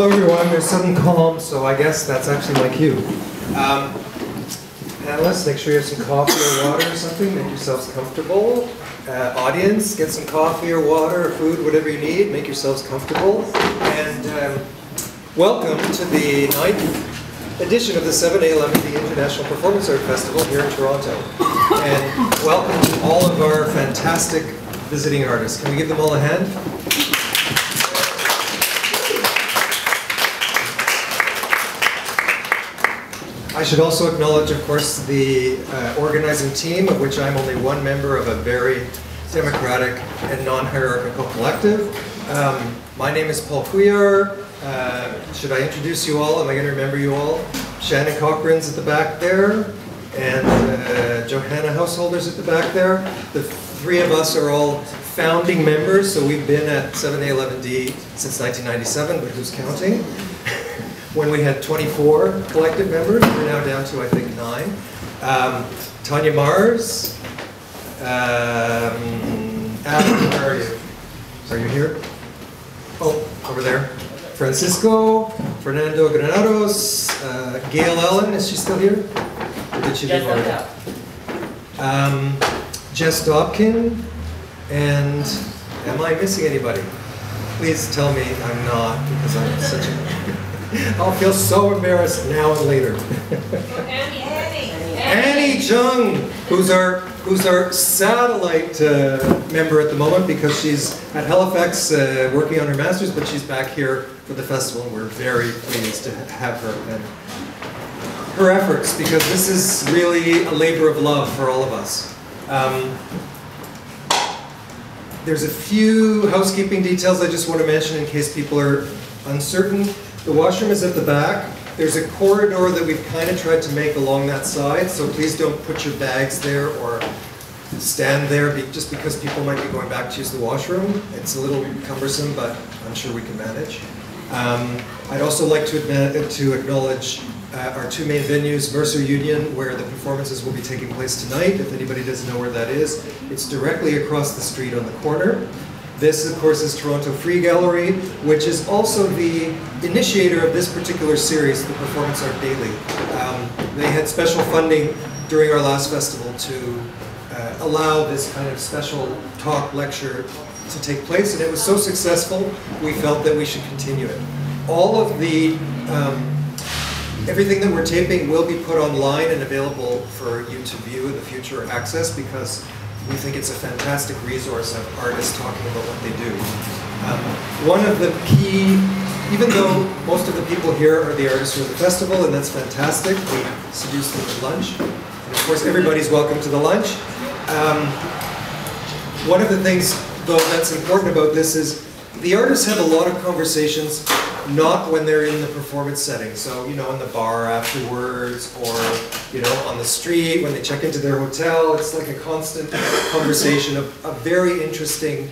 Hello everyone, there's sudden calm, so I guess that's actually my cue. Panelists, make sure you have some coffee or water or something, make yourselves comfortable. Audience, get some coffee or water or food, whatever you need, make yourselves comfortable. And welcome to the 9th edition of the 7a-11d International Performance Art Festival here in Toronto. And welcome to all of our fantastic visiting artists. Can we give them all a hand? I should also acknowledge, of course, the organizing team, of which I'm only one member of a very democratic and non-hierarchical collective. My name is Paul Couillard. Should I introduce you all? Am I going to remember you all? Shannon Cochran's at the back there, and Johanna Householder's at the back there. The three of us are all founding members, so we've been at 7A11D since 1997, but who's counting? When we had 24 collective members, we're now down to, I think, 9. Tanya Mars, Adam, where are you? Are you here? Oh, over there. Francisco, Fernando Granados, Gail Ellen, is she still here? Or did she leave already? Jess Dobkin, and am I missing anybody? Please tell me I'm not, because I'm such a... I'll feel so embarrassed now and later. Annie Jung, who's our satellite member at the moment, because she's at Halifax working on her master's, but she's back here for the festival, and we're very pleased to have her and her efforts, because this is really a labor of love for all of us. There's a few housekeeping details I just want to mention in case people are uncertain. The washroom is at the back. There's a corridor that we've kind of tried to make along that side, so please don't put your bags there or stand there just because people might be going back to use the washroom. It's a little cumbersome, but I'm sure we can manage. I'd also like to acknowledge our two main venues, Mercer Union, where the performances will be taking place tonight, if anybody doesn't know where that is. It's directly across the street on the corner. This, of course, is Toronto Free Gallery, which is also the initiator of this particular series, the Performance Art Daily. They had special funding during our last festival to allow this kind of special talk lecture to take place, and it was so successful, we felt that we should continue it. All of the, everything that we're taping will be put online and available for you to view in the future or access, because we think it's a fantastic resource of artists talking about what they do. One of the key, even though most of the people here are the artists who are the festival, and that's fantastic, we seduce them to lunch. And of course, everybody's welcome to the lunch. One of the things, though, that's important about this is the artists have a lot of conversations not when they're in the performance setting. So, you know, in the bar afterwards, or, you know, on the street, when they check into their hotel, it's like a constant conversation of very interesting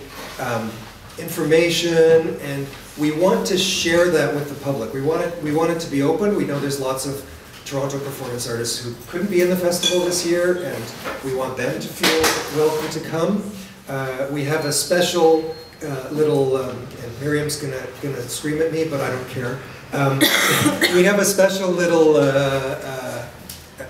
information, and we want to share that with the public. We want it to be open. We know there's lots of Toronto performance artists who couldn't be in the festival this year, and we want them to feel welcome to come. We have a special little, and Miriam's gonna scream at me, but I don't care. We have a special little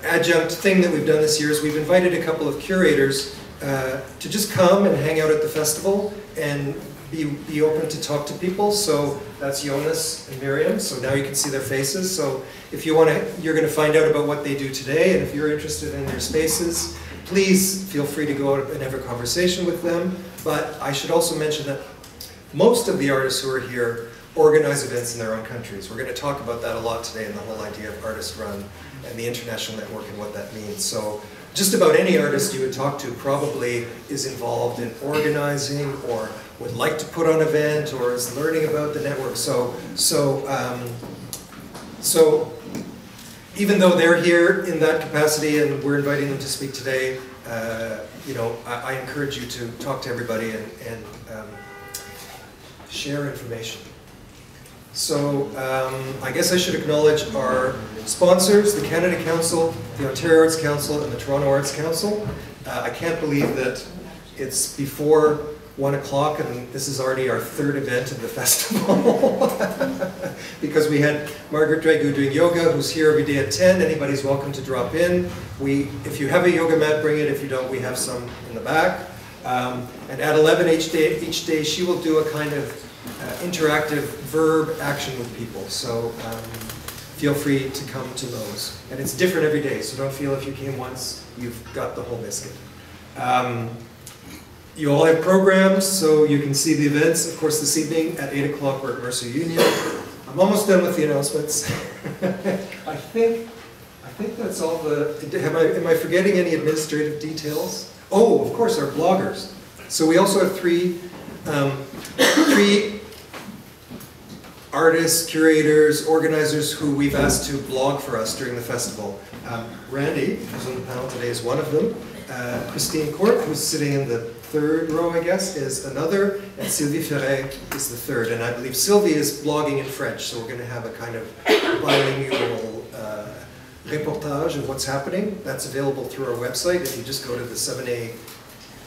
adjunct thing that we've done this year is we've invited a couple of curators to just come and hang out at the festival and be open to talk to people. So that's Jonas and Miriam, so now you can see their faces. So if you want to, you're going to find out about what they do today, and if you're interested in their spaces, please feel free to go out and have a conversation with them. But I should also mention that most of the artists who are here organize events in their own countries. We're going to talk about that a lot today, and the whole idea of artist run and the international network and what that means. So just about any artist you would talk to probably is involved in organizing or would like to put on an event or is learning about the network. So even though they're here in that capacity and we're inviting them to speak today, you know, I encourage you to talk to everybody and share information. So I guess I should acknowledge our sponsors, the Canada Council, the Ontario Arts Council, and the Toronto Arts Council. I can't believe that it's before 1 o'clock, and this is already our third event of the festival because we had Margaret Dragu doing yoga, who's here every day at 10. Anybody's welcome to drop in. If you have a yoga mat, bring it. If you don't, we have some in the back. And at 11 each day, she will do a kind of interactive verb action with people. So feel free to come to those. And it's different every day, so don't feel if you came once, you've got the whole biscuit. You all have programs, so you can see the events. Of course, this evening at 8 o'clock, we're at Mercer Union. I'm almost done with the announcements. I think that's all the... Am I forgetting any administrative details? Oh, of course, our bloggers. So we also have three artists, curators, organizers who we've asked to blog for us during the festival. Randy, who's on the panel today, is one of them. Christine Korp, who's sitting in the third row, I guess, is another, and Sylvie Ferret is the third. And I believe Sylvie is blogging in French, so we're going to have a kind of bilingual reportage of what's happening. That's available through our website. If you just go to the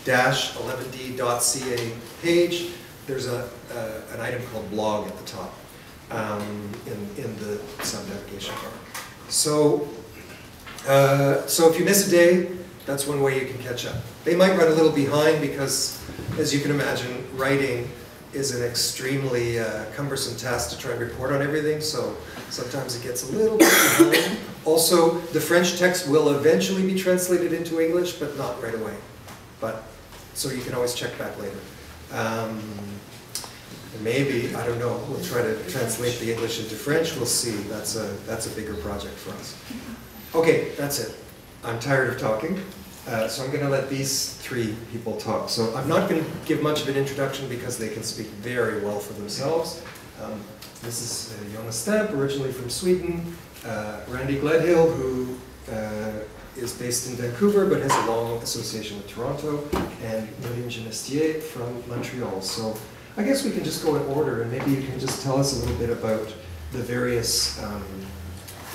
7a-11d.ca page, there's an item called blog at the top in the sub-navigation bar. So, if you miss a day, that's one way you can catch up. They might run a little behind because, as you can imagine, writing is an extremely cumbersome task to try and report on everything, so sometimes it gets a little bit behind. Also, the French text will eventually be translated into English, but not right away. So you can always check back later. Maybe, I don't know, we'll try to translate the English into French, we'll see. That's a bigger project for us. Okay, that's it. I'm tired of talking, so I'm going to let these three people talk. So I'm not going to give much of an introduction because they can speak very well for themselves. This is Jonas Stampe, originally from Sweden. Randy Gledhill, who is based in Vancouver but has a long association with Toronto, and Miriam Ginestier from Montreal. So I guess we can just go in order, and maybe you can just tell us a little bit about the various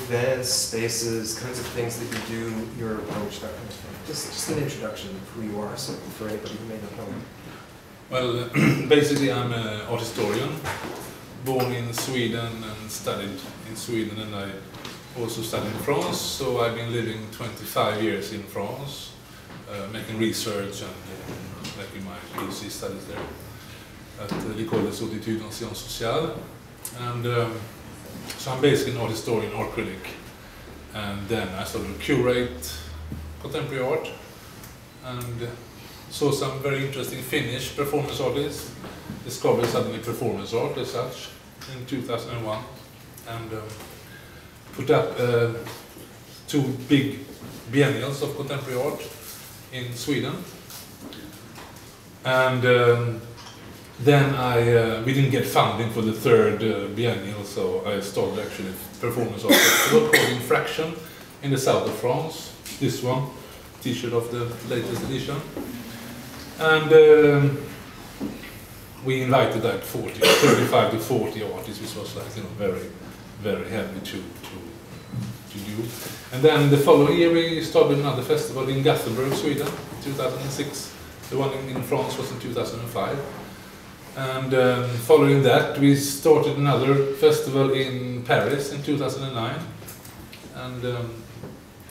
events, spaces, kinds of things that you do, your approach, that kind of thing. Just an introduction of who you are, so for anybody who may not know. Well, basically I'm an art historian, born in Sweden and studied in Sweden, and I also studied in France, so I've been living 25 years in France, making research and making my PhD studies there at L'École des Hautes Études en Sciences Sociales. And so I'm basically an art historian, art critic, and then I sort of curate contemporary art, and saw some very interesting Finnish performance artists, discovered suddenly performance art as such in 2001, and put up 2 big biennials of contemporary art in Sweden. And then we didn't get funding for the third biennial, so I started actually performance art festival called Infr'Action in the south of France. This one, T-shirt of the latest edition. And we invited like 35 to 40 artists, which was like, you know, very, very heavy to do. And then the following year we started another festival in Gothenburg, Sweden, 2006. The one in France was in 2005. And following that, we started another festival in Paris in 2009. And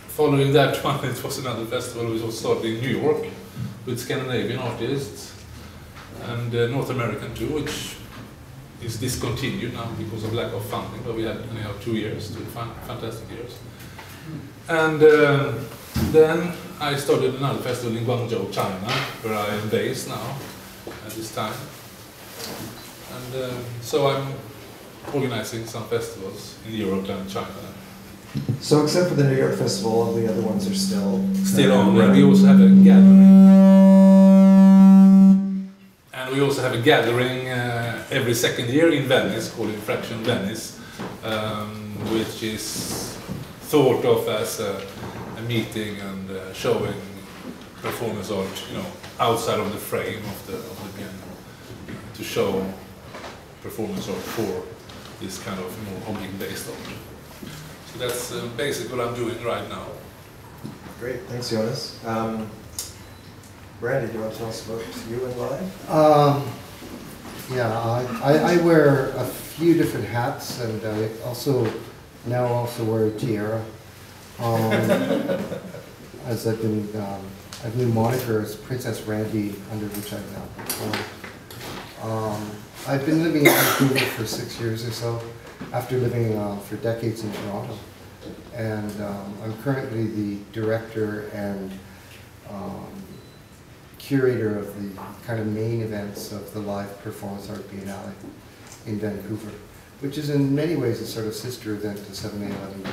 following that one, it was another festival which was started in New York with Scandinavian artists and North American too, which is discontinued now because of lack of funding, but we had anyhow 2 years, 2 fantastic years. And then I started another festival in Guangzhou, China, where I am based now at this time. And so I'm organizing some festivals in Europe and China. So except for the New York Festival, all the other ones are still on. And we also have a gathering. And we also have a gathering every second year in Venice called Infr'Action Venise, which is thought of as a meeting and showing performance art, you know, outside of the frame of the piano, to show performance art for this kind of more object-based art. So that's basically what I'm doing right now. Great, thanks Jonas. Randy, do you want to tell us about you and Live? Yeah, I wear a few different hats, and I also wear a tiara. As I've been, I've new moniker is Princess Randy, under which I now perform. I've been living in Vancouver for 6 years or so, after living for decades in Toronto. And I'm currently the director and curator of the kind of main events of the Live Performance Art Biennale in Vancouver, which is in many ways a sort of sister event to 7a-11d.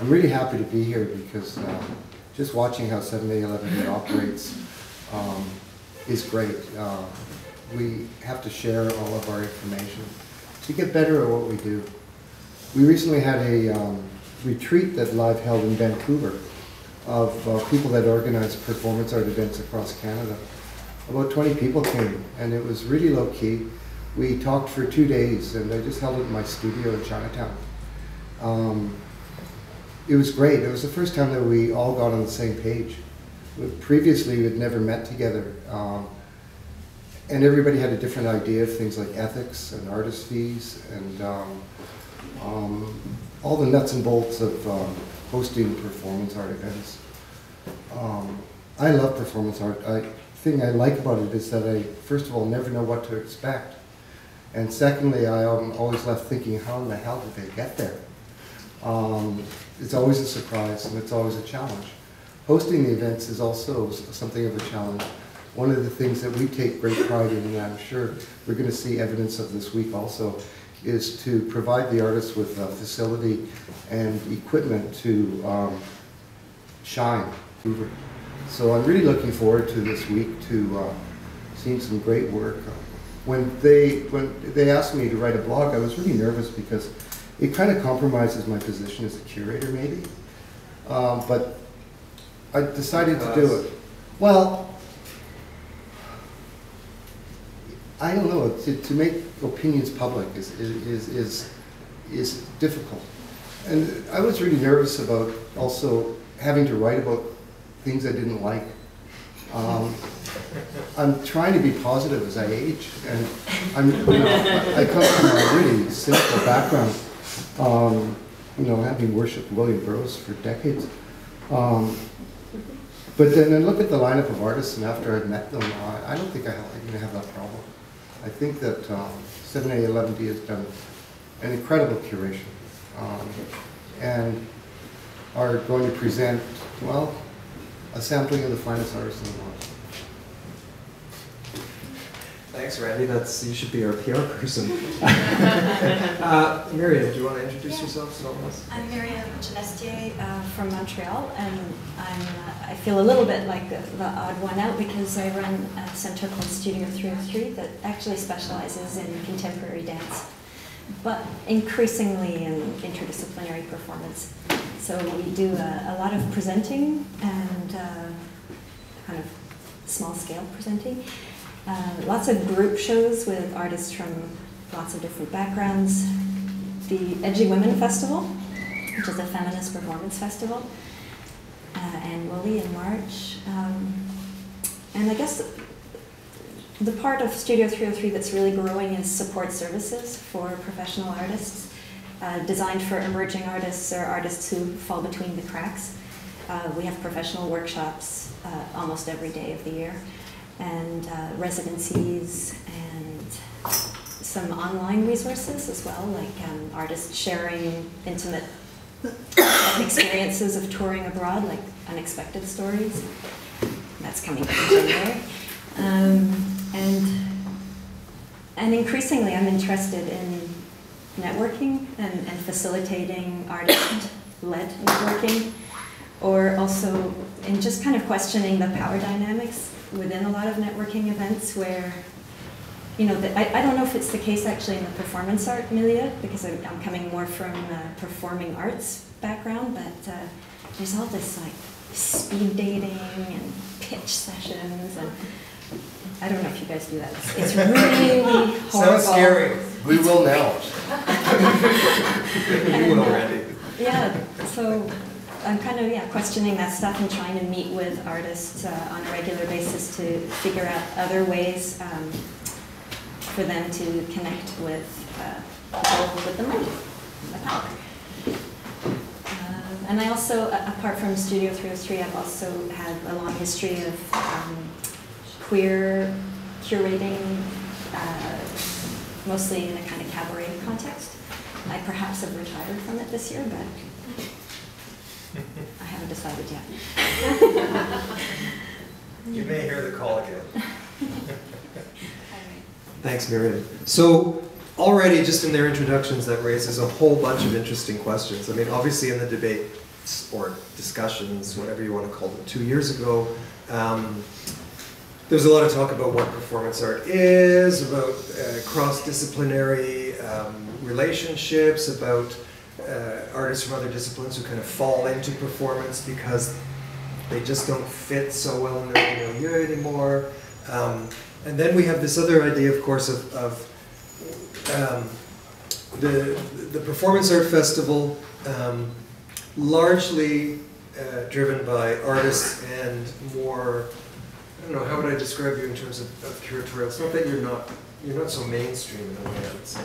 I'm really happy to be here because just watching how 7a-11d operates is great. We have to share all of our information to get better at what we do. We recently had a retreat that Live held in Vancouver of people that organize performance art events across Canada. About 20 people came, and it was really low-key. We talked for 2 days, and I just held it in my studio in Chinatown. It was great. It was the first time that we all got on the same page. Previously, we had never met together, and everybody had a different idea of things like ethics and artist fees and all the nuts and bolts of hosting performance art events. I love performance art. The thing I like about it is that I, first of all, never know what to expect. And secondly, I'm always left thinking, how in the hell did they get there? It's always a surprise, and it's always a challenge. Hosting the events is also something of a challenge. One of the things that we take great pride in, and I'm sure we're going to see evidence of this week also, is to provide the artists with a facility and equipment to shine. So I'm really looking forward to this week to seeing some great work. When they asked me to write a blog, I was really nervous because it kind of compromises my position as a curator, maybe. But I decided to do it. Well, I don't know, to make opinions public is difficult. And I was really nervous about also having to write about things I didn't like. I'm trying to be positive as I age, and I come from a really simple background, you know, having worshipped William Burroughs for decades. But then I look at the lineup of artists, and after I've met them, I don't think I'm going to have that problem. I think that 7a-11d has done an incredible curation, and are going to present, well, a sampling of the finest artists in the world. Thanks, Randy. That's, you should be our PR person. Miriam, do you want to introduce yourself to all of us? I'm Miriam Ginestier from Montreal, and I feel a little bit like the odd one out because I run a center called Studio 303 that actually specializes in contemporary dance, but increasingly in interdisciplinary performance. So we do a lot of presenting and kind of small-scale presenting. Lots of group shows with artists from lots of different backgrounds. The Edgy Women Festival, which is a feminist performance festival, annually in March. And I guess the part of Studio 303 that's really growing is support services for professional artists, designed for emerging artists or artists who fall between the cracks. We have professional workshops almost every day of the year, and residencies and some online resources as well, like artists sharing intimate experiences of touring abroad, like Unexpected Stories. That's coming up in January. And increasingly I'm interested in networking and facilitating artist-led networking, or also in just kind of questioning the power dynamics within a lot of networking events where, you know, I don't know if it's the case actually in the performance art milieu, because I'm coming more from a performing arts background, but there's all this like speed dating and pitch sessions, and I don't know if you guys do that. It's really horrible. Sounds scary. We will now. We will, Randy. Yeah, so I'm kind of questioning that stuff and trying to meet with artists on a regular basis to figure out other ways for them to connect with people with the money, the power. And I also, apart from Studio 303, I've also had a long history of queer curating, mostly in a kind of cabaret context. I perhaps have retired from it this year, but I haven't decided yet. You may hear the call again. Thanks, Miriam. So already, just in their introductions, that raises a whole bunch of interesting questions. I mean, obviously in the debates or discussions, whatever you want to call them, 2 years ago, there's a lot of talk about what performance art is, about cross-disciplinary relationships, about artists from other disciplines who kind of fall into performance because they just don't fit so well in their milieu anymore. And then we have this other idea, of course, of the Performance Art Festival, largely driven by artists and more, I don't know, how would I describe you in terms of curatorial? It's not that you're not so mainstream in a way, I would say.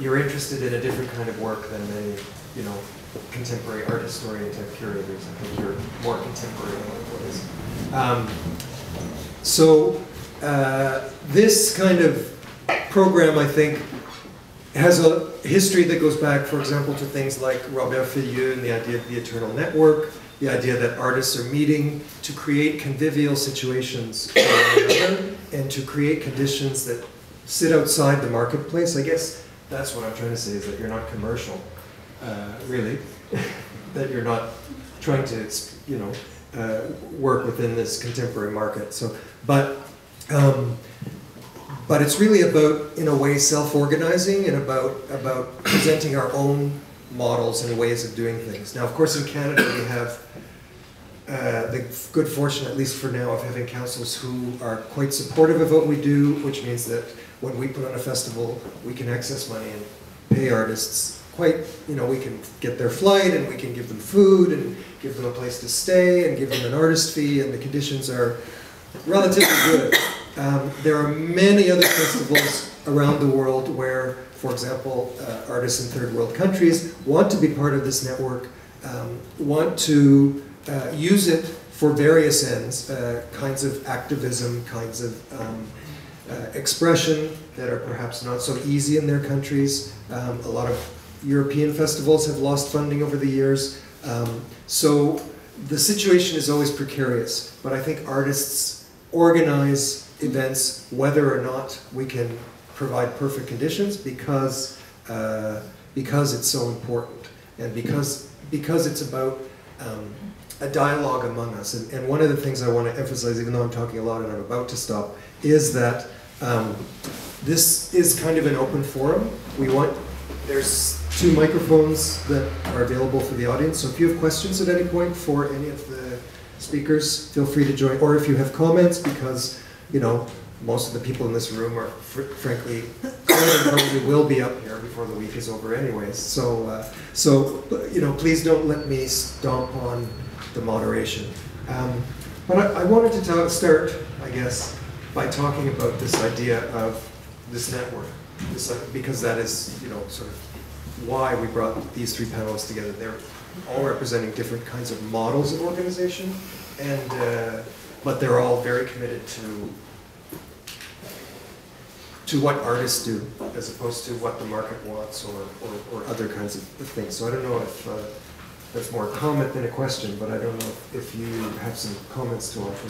You're interested in a different kind of work than many, contemporary art historian type curators. I think you're more contemporary in what it is. So this kind of program, I think, has a history that goes back, for example, to things like Robert Filliou and the idea of the eternal network, the idea that artists are meeting to create convivial situations for one another and to create conditions that sit outside the marketplace. I guess that's what I'm trying to say, is that you're not commercial, really, that you're not trying to, work within this contemporary market. So, but it's really about, in a way, self-organizing and about presenting our own models and ways of doing things. Now, of course, in Canada, we have the good fortune, at least for now, of having councils who are quite supportive of what we do, which means that when we put on a festival, we can access money and pay artists quite, we can get their flight and we can give them food and give them a place to stay and give them an artist fee, and the conditions are relatively good. There are many other festivals around the world where, for example, artists in third world countries want to be part of this network, want to use it for various ends, kinds of activism, kinds of expression that are perhaps not so easy in their countries. A lot of European festivals have lost funding over the years. So the situation is always precarious, but I think artists organize events whether or not we can provide perfect conditions, because it's so important, and because it's about a dialogue among us. And one of the things I want to emphasize, even though I'm talking a lot and I'm about to stop, is that this is kind of an open forum. There's two microphones that are available for the audience, so if you have questions at any point for any of the speakers, feel free to join, or if you have comments, because, most of the people in this room are, frankly, probably will be up here before the week is over anyways. So, please don't let me stomp on the moderation. But I wanted to start, I guess, by talking about this idea of this network, because that is, sort of why we brought these three panelists together. They're all representing different kinds of models of organization, and but they're all very committed to what artists do, as opposed to what the market wants or other kinds of things. So I don't know if that's more a comment than a question, but I don't know if you have some comments to offer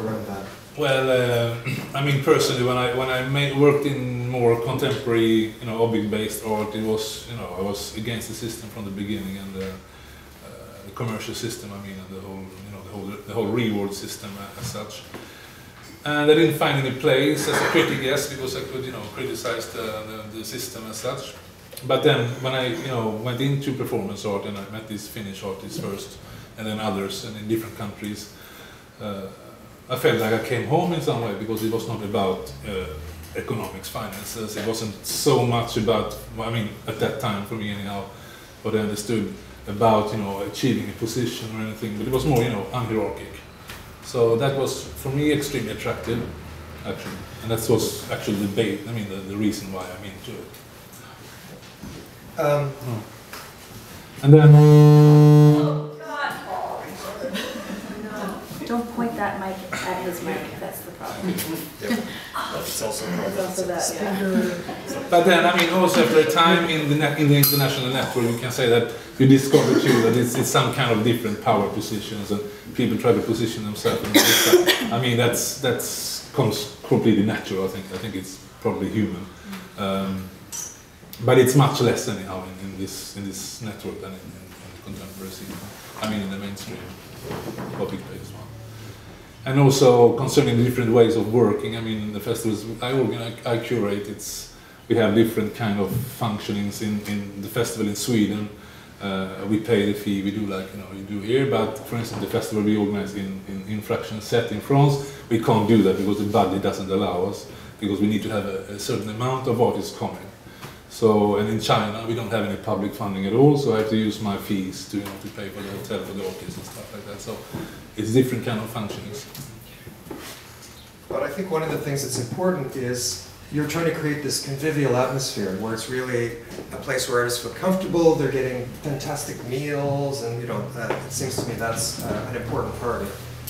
around that. Well, I mean, personally, when I worked in more contemporary, object-based art, it was, I was against the system from the beginning, and the commercial system, I mean, and the whole, the whole reward system as such. And I didn't find any place as a critic, yes, because I could, criticize the system as such. But then, when I, went into performance art and I met these Finnish artists first, and then others, and in different countries, I felt like I came home in some way, because it was not about economics, finances. It wasn't so much about, I mean, at that time for me anyhow, what I understood about, you know, achieving a position or anything, but it was more, you know, unhierarchic. So that was, for me, extremely attractive, actually. And that was actually the bait, I mean, the reason why I'm into it. And then... Don't point that mic at his mic, that's the problem. Yep. That's also a problem. That's also that, yeah. But then, I mean, also after a time in the international network, you can say that you discover too that it's some kind of different power positions and people try to position themselves. I mean, that's completely natural, I think. I think it's probably human. But it's much less anyhow in this network than in the contemporary scene. I mean, in the mainstream public place one. And also concerning the different ways of working, I mean, the festivals I curate, we have different kind of functionings in the festival in Sweden. We pay the fee, we do like, you know, you do here, but for instance, the festival we organize in Infr'Action set in France, we can't do that because the budget doesn't allow us, because we need to have a certain amount of artists coming. So, and in China, we don't have any public funding at all, so I have to use my fees to, you know, to pay for the hotel, for the office and stuff like that. So, it's different kind of functions. But I think one of the things that's important is you're trying to create this convivial atmosphere where it's really a place where artists feel comfortable, they're getting fantastic meals, and, you know, it seems to me that's an important part of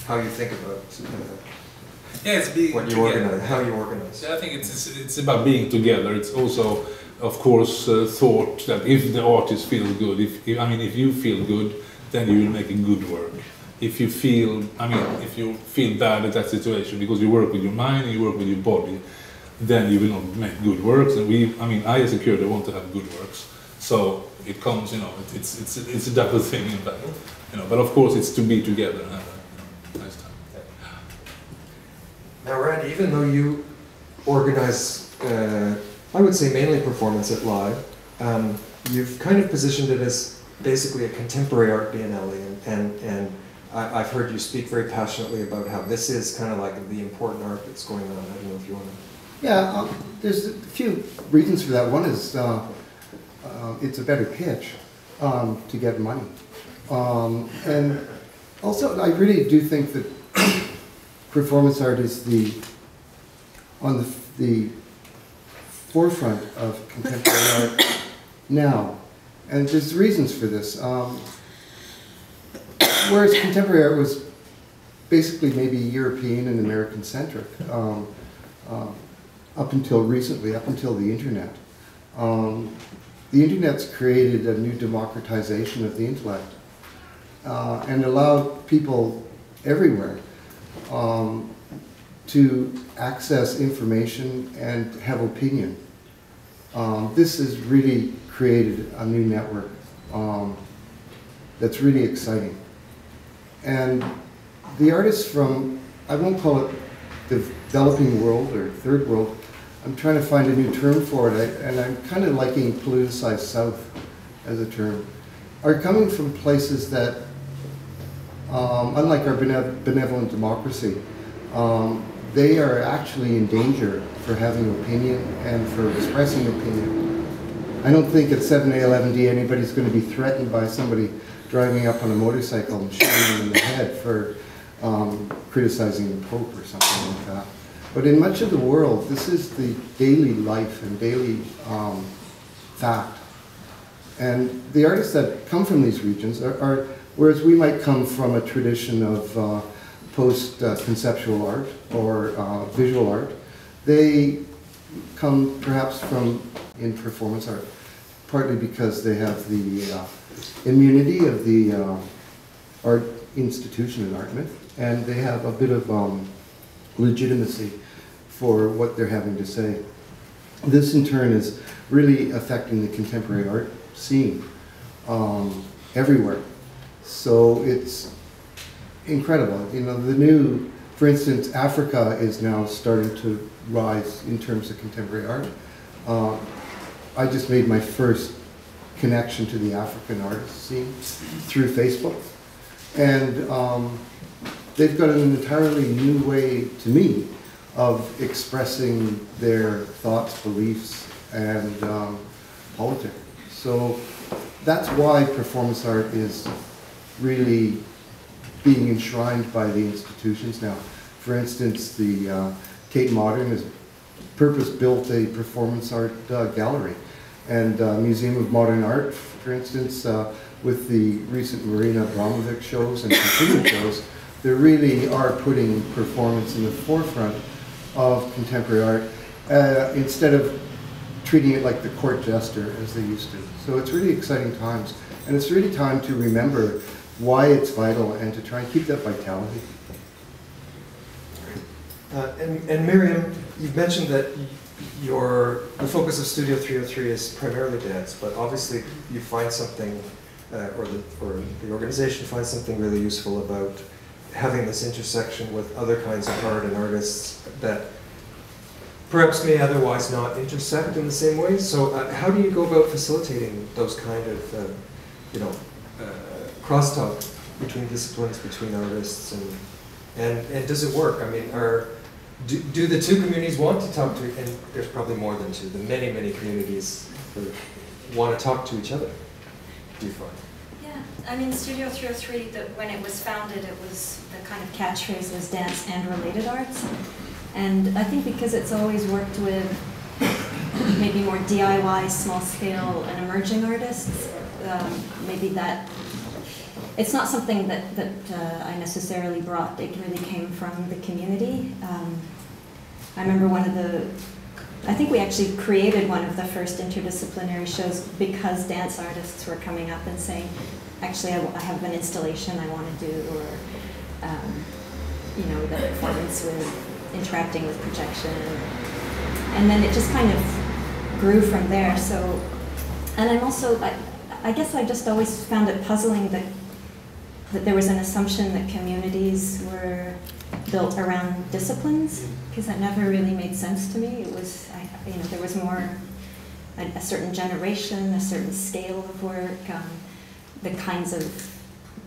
how you think about yeah, it's being what you organize, how you organize. Yeah, I think it's about being together. It's also, of course, thought that if the artist feels good, if you feel good, then you will make a good work. If you feel, if you feel bad at that situation because you work with your mind and you work with your body, then you will not make good works. And I as a curator want to have good works. So it comes, you know, it's a double thing in fact, you know. But of course, it's to be together and have a nice time. Now, Randy, even though you organize. I would say mainly performance at Live. You've kind of positioned it as basically a contemporary art biennale, and I've heard you speak very passionately about how this is kind of like the important art that's going on. I don't know if you want to... Yeah, there's a few reasons for that. One is it's a better pitch to get money. And also, I really do think that performance art is on the forefront of contemporary art now, and there's reasons for this. Whereas contemporary art was basically maybe European and American centric up until recently, up until the internet. The internet's created a new democratization of the intellect and allowed people everywhere to access information and have opinion. This has really created a new network that's really exciting. And the artists from, I won't call it the developing world or third world, I'm trying to find a new term for it, and I'm kind of liking politicized South as a term, are coming from places that, unlike our benevolent democracy, they are actually in danger for having opinion and for expressing opinion. I don't think at 7a-11d anybody's going to be threatened by somebody driving up on a motorcycle and shooting them in the head for criticizing the Pope or something like that. But in much of the world, this is the daily life and daily fact. And the artists that come from these regions are whereas we might come from a tradition of post-conceptual art or visual art, they come perhaps from in performance art, partly because they have the immunity of the art institution enactment, and they have a bit of legitimacy for what they're having to say. This in turn is really affecting the contemporary art scene everywhere. So it's incredible. You know, the new, for instance, Africa is now starting to rise in terms of contemporary art. I just made my first connection to the African art scene through Facebook. And they've got an entirely new way, to me, of expressing their thoughts, beliefs, and politics. So that's why performance art is really being enshrined by the institutions now. For instance, the Tate Modern has purpose-built a performance art gallery, and Museum of Modern Art, for instance, with the recent Marina Abramovic shows and continuing shows, they really are putting performance in the forefront of contemporary art, instead of treating it like the court jester as they used to. So it's really exciting times, and it's really time to remember why it's vital and to try and keep that vitality. And Miriam, you've mentioned that the focus of Studio 303 is primarily dance, but obviously you find something, or the organization finds something really useful about having this intersection with other kinds of art and artists that perhaps may otherwise not intersect in the same way. So how do you go about facilitating those kind of, crosstalk between disciplines, between artists, and does it work? I mean, do the two communities want to talk to, and there's probably more than two, the many, many communities want to talk to each other, do you find? Yeah, I mean, Studio 303, when it was founded, it was, the kind of catchphrase was dance and related arts. And I think because it's always worked with maybe more DIY, small scale, and emerging artists, maybe that, it's not something that I necessarily brought. It really came from the community. I remember I think we actually created one of the first interdisciplinary shows because dance artists were coming up and saying, actually, I have an installation I want to do, or, the performance with interacting with projection, and then it just kind of grew from there. So, and I'm also, I guess I just always found it puzzling that there was an assumption that communities were built around disciplines, because that never really made sense to me. It was, there was more a certain generation, a certain scale of work, the kinds of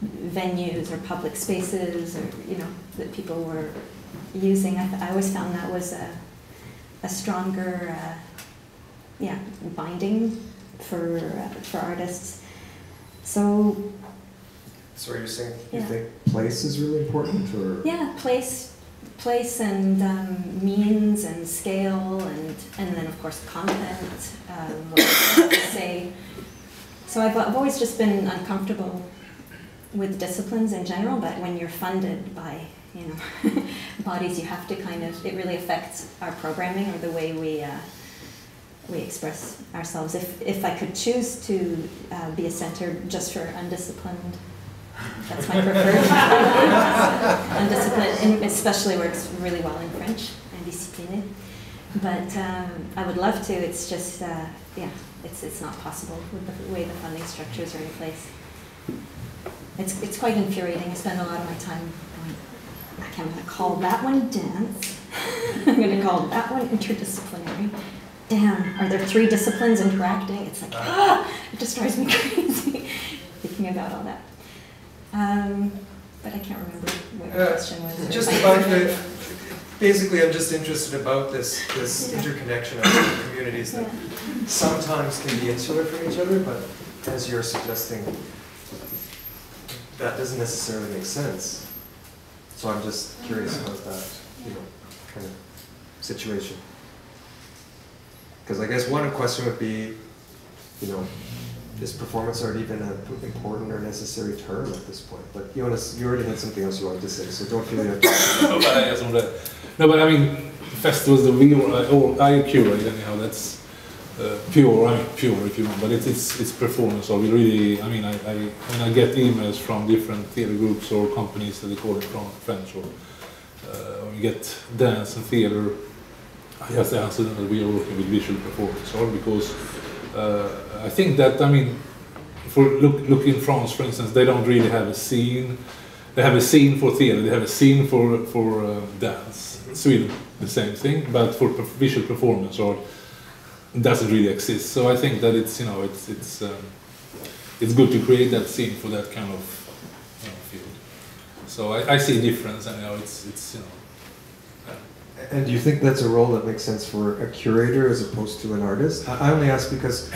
venues or public spaces, or that people were using. I always found that was a stronger, binding for artists. So. So are you saying you think place is really important, or? Yeah, place, and means, and scale, and then of course content. So I've always just been uncomfortable with disciplines in general, but when you're funded by bodies, you have to kind of, it really affects our programming or the way we express ourselves. If I could choose to be a center just for undisciplined, that's my preferred. Undisciplined, especially works really well in French, indiscipliné. But I would love to, it's just, it's not possible with the way the funding structures are in place. It's quite infuriating. I spend a lot of my time going, okay, I'm going to call that one dance. I'm going to call that one interdisciplinary. Damn, are there three disciplines interacting? It's like, it just drives me crazy thinking about all that. But I can't remember what the question was. Just about the, basically, I'm just interested about this interconnection of the communities that sometimes can be insular from each other, but as you're suggesting, that doesn't necessarily make sense. So I'm just curious about that, kind of situation. Because I guess one question would be, is performance art even an important or necessary term at this point? But Jonas, you already had something else you wanted to say, so don't feel you have to. No, but I mean, festivals, the real, IQ, anyhow, that's pure, if you want, but it's performance. So we really, I when I get emails from different theatre groups or companies that they call it from French, or when you get dance and theatre, I just answer them that we are working with visual performance art, because I think that, for look in France, for instance, they don't really have a scene. They have a scene for theatre, they have a scene for dance. Sweden, the same thing, but for visual performance art, doesn't really exist. So I think that it's it's good to create that scene for that kind of field. So I see a difference, and it's. And do you think that's a role that makes sense for a curator as opposed to an artist? I only ask because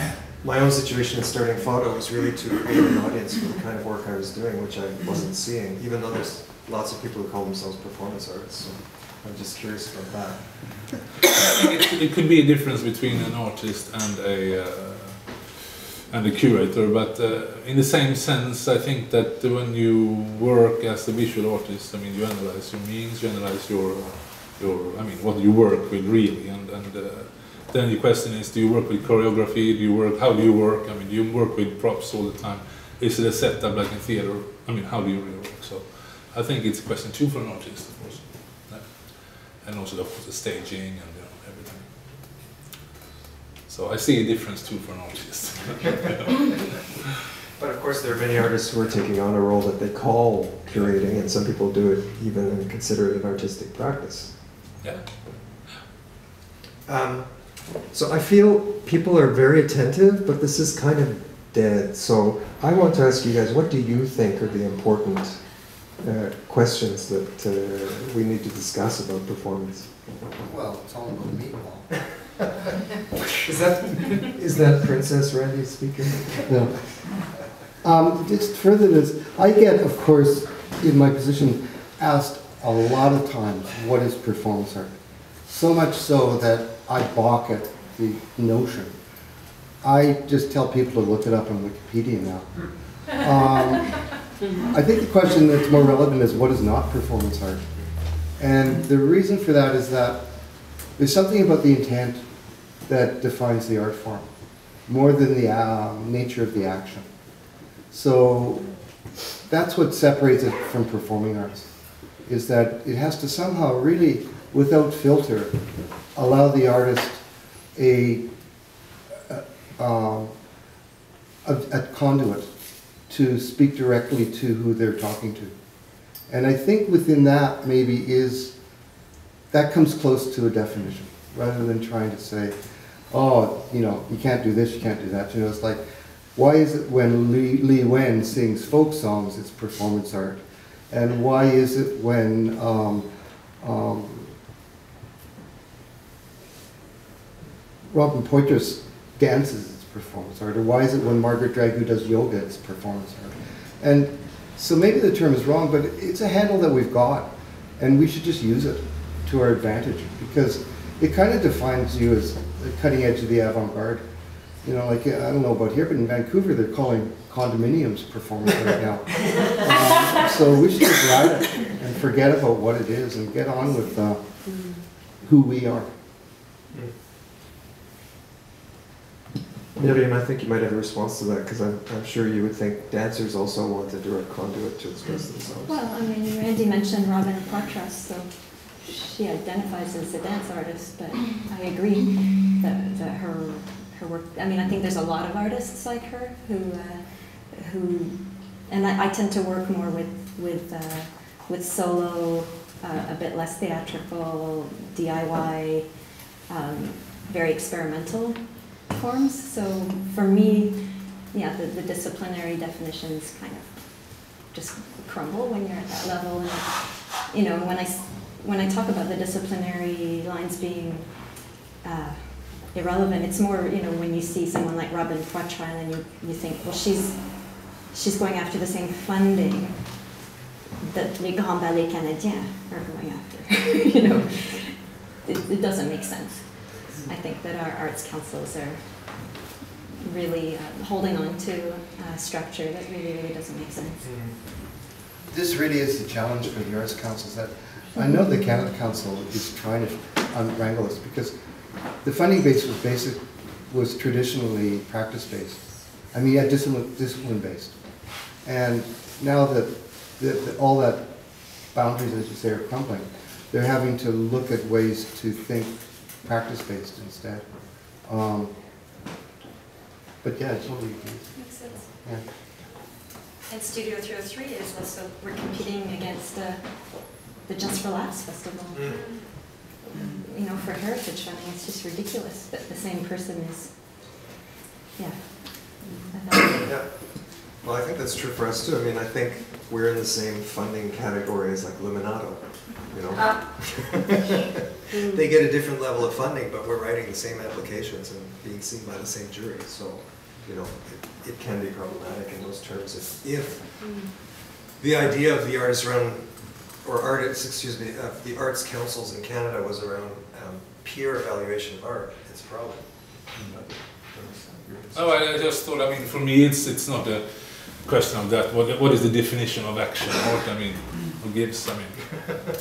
my own situation in starting Fado was really to create an audience for the kind of work I was doing, which I wasn't seeing, even though there's lots of people who call themselves performance artists. So I'm just curious about that. It could be a difference between an artist and a curator, but in the same sense, I think that when you work as a visual artist, I mean, you analyze your means, you analyze your I mean, what you work with really, and then the question is, do you work with choreography? Do you work? How do you work? I mean, do you work with props all the time? Is it a setup like in theater? I mean, how do you really work? So, I think it's a question too for an artist, of course. And also, of course, the staging and everything. So I see a difference too for an artist. But of course, there are many artists who are taking on a role that they call curating, and some people do it even and consider it an artistic practice. Yeah. So I feel people are very attentive, but this is kind of dead. So I want to ask you guys, what do you think are the important questions that we need to discuss about performance? Well, it's all about meatball. is that Princess Randy speaking? No. Just further this, I get, of course, in my position, asked a lot of times, what is performance art? So much so that I balk at the notion. I just tell people to look it up on Wikipedia now. I think the question that's more relevant is, what is not performance art? And the reason for that is that there's something about the intent that defines the art form, more than the nature of the action. So that's what separates it from performing arts, is that it has to somehow really, without filter, allow the artist a conduit to speak directly to who they're talking to. And I think within that maybe is, that comes close to a definition, rather than trying to say, oh, you know, you can't do this, you can't do that. You know, it's like, why is it when Li Wen sings folk songs, it's performance art? And why is it when Robin Poitras dances, it's performance art? Or why is it when Margaret Dragu does yoga, it's performance art? And so maybe the term is wrong, but it's a handle that we've got, and we should just use it to our advantage, because it kind of defines you as the cutting edge of the avant-garde. You know, like, I don't know about here, but in Vancouver, they're calling condominiums performance art now. So we should just ride it and forget about what it is and get on with who we are. Miriam, I think you might have a response to that, because I'm sure you would think dancers also want a direct conduit to express themselves. Well, I mean, Randy mentioned Robin Poitras, so she identifies as a dance artist, but I agree that her work, I mean, I think there's a lot of artists like her who, and I tend to work more with solo, a bit less theatrical, DIY, very experimental forms. So for me, yeah, the disciplinary definitions kind of just crumble when you're at that level. And you know, when I talk about the disciplinary lines being irrelevant, it's more, you know, when you see someone like Robin Poitras and you think, well, she's going after the same funding that les grands ballets canadiens are going after. You know, it doesn't make sense. I think that our arts councils are really holding on to a structure that really, really doesn't make sense. Mm-hmm. This really is the challenge for the arts councils. That I know the Canada Council is trying to wrangle this, because the funding base was traditionally practice-based. I mean, yeah, discipline-based. And now that all that boundaries, as you say, are crumbling, they're having to look at ways to think practice-based instead. But yeah, it's totally good. Makes sense. Yeah. And Studio 303 is also, we're competing against the Just for Laughs Festival. Mm. You know, for heritage funding, it's just ridiculous that the same person is, yeah. Yeah. Well, I think that's true for us too. I mean, I think we're in the same funding category as like Luminato. You know? They get a different level of funding, but we're writing the same applications and being seen by the same jury. So you know, it can be problematic in those terms if the idea of the artists around, or artists, excuse me, of the arts councils in Canada was around peer evaluation of art, it's a problem. Oh, I just thought, I mean, for me, it's not a question of that. What is the definition of action art? I mean, who gives? I mean,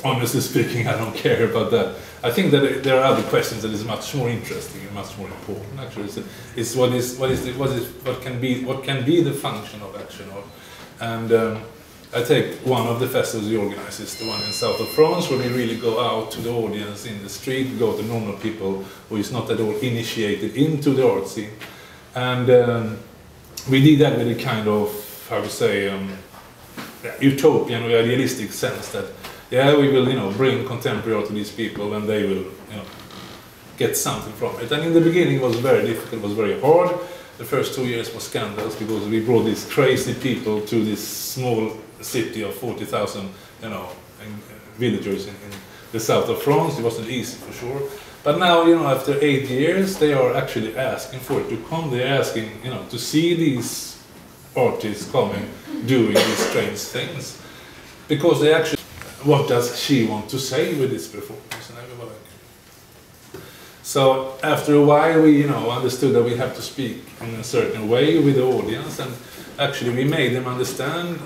honestly speaking, I don't care about that. I think that there are other questions that is much more interesting and much more important. Actually, it's what can be the function of action art. And I take one of the festivals we organize, is the one in south of France, where we really go out to the audience in the street, go to normal people who is not at all initiated into the art scene. And we did that with a kind of, how to say, utopian or idealistic sense that, yeah, we will, you know, bring contemporary art to these people and they will, you know, get something from it. And in the beginning it was very difficult, it was very hard. The first 2 years was scandalous because we brought these crazy people to this small city of 40,000, you know, villagers in the south of France. It wasn't easy for sure. But now, you know, after 8 years, they are actually asking for it to come. They're asking, you know, to see these artists coming, doing these strange things, because they actually, what does she want to say with this performance? And everybody. So after a while, we, you know, understood that we have to speak in a certain way with the audience, and actually we made them understand.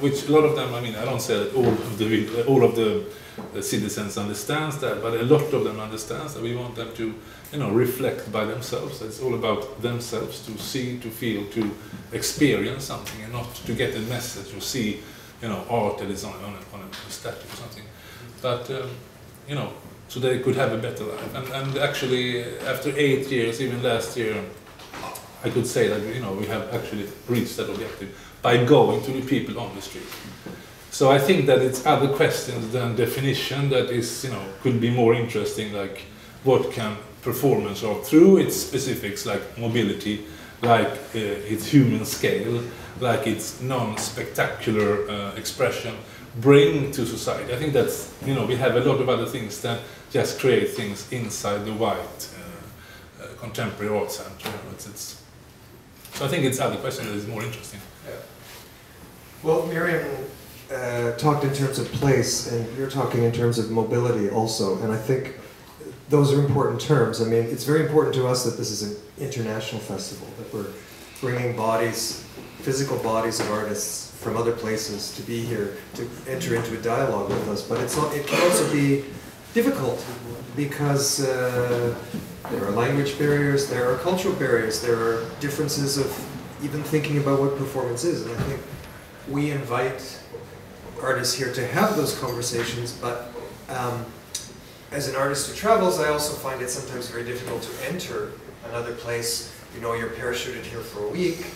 Which a lot of them, I mean, I don't say that all of the citizens understands that, but a lot of them understands that we want them to, you know, reflect by themselves. It's all about themselves to see, to feel, to experience something, and not to get a message or see, you know, art that is on a statue or something. But you know, so they could have a better life. And actually, after 8 years, even last year, I could say that, you know, we have actually reached that objective by going to the people on the street. So I think that it's other questions than definition that is, you know, could be more interesting, like what can performance art through its specifics, like mobility, like its human scale, like its non-spectacular expression, bring to society. I think that's, you know, we have a lot of other things that just create things inside the white contemporary art center. It's, so I think it's other question that is more interesting. Yeah. Well, Miriam talked in terms of place, and you're talking in terms of mobility also, and I think those are important terms. I mean, it's very important to us that this is an international festival, that we're bringing bodies, physical bodies of artists from other places to be here, to enter into a dialogue with us, but it's not, it can also be difficult because there are language barriers, there are cultural barriers, there are differences of even thinking about what performance is, and I think we invite artists here to have those conversations, but as an artist who travels, I also find it sometimes very difficult to enter another place. You know, you're parachuted here for a week,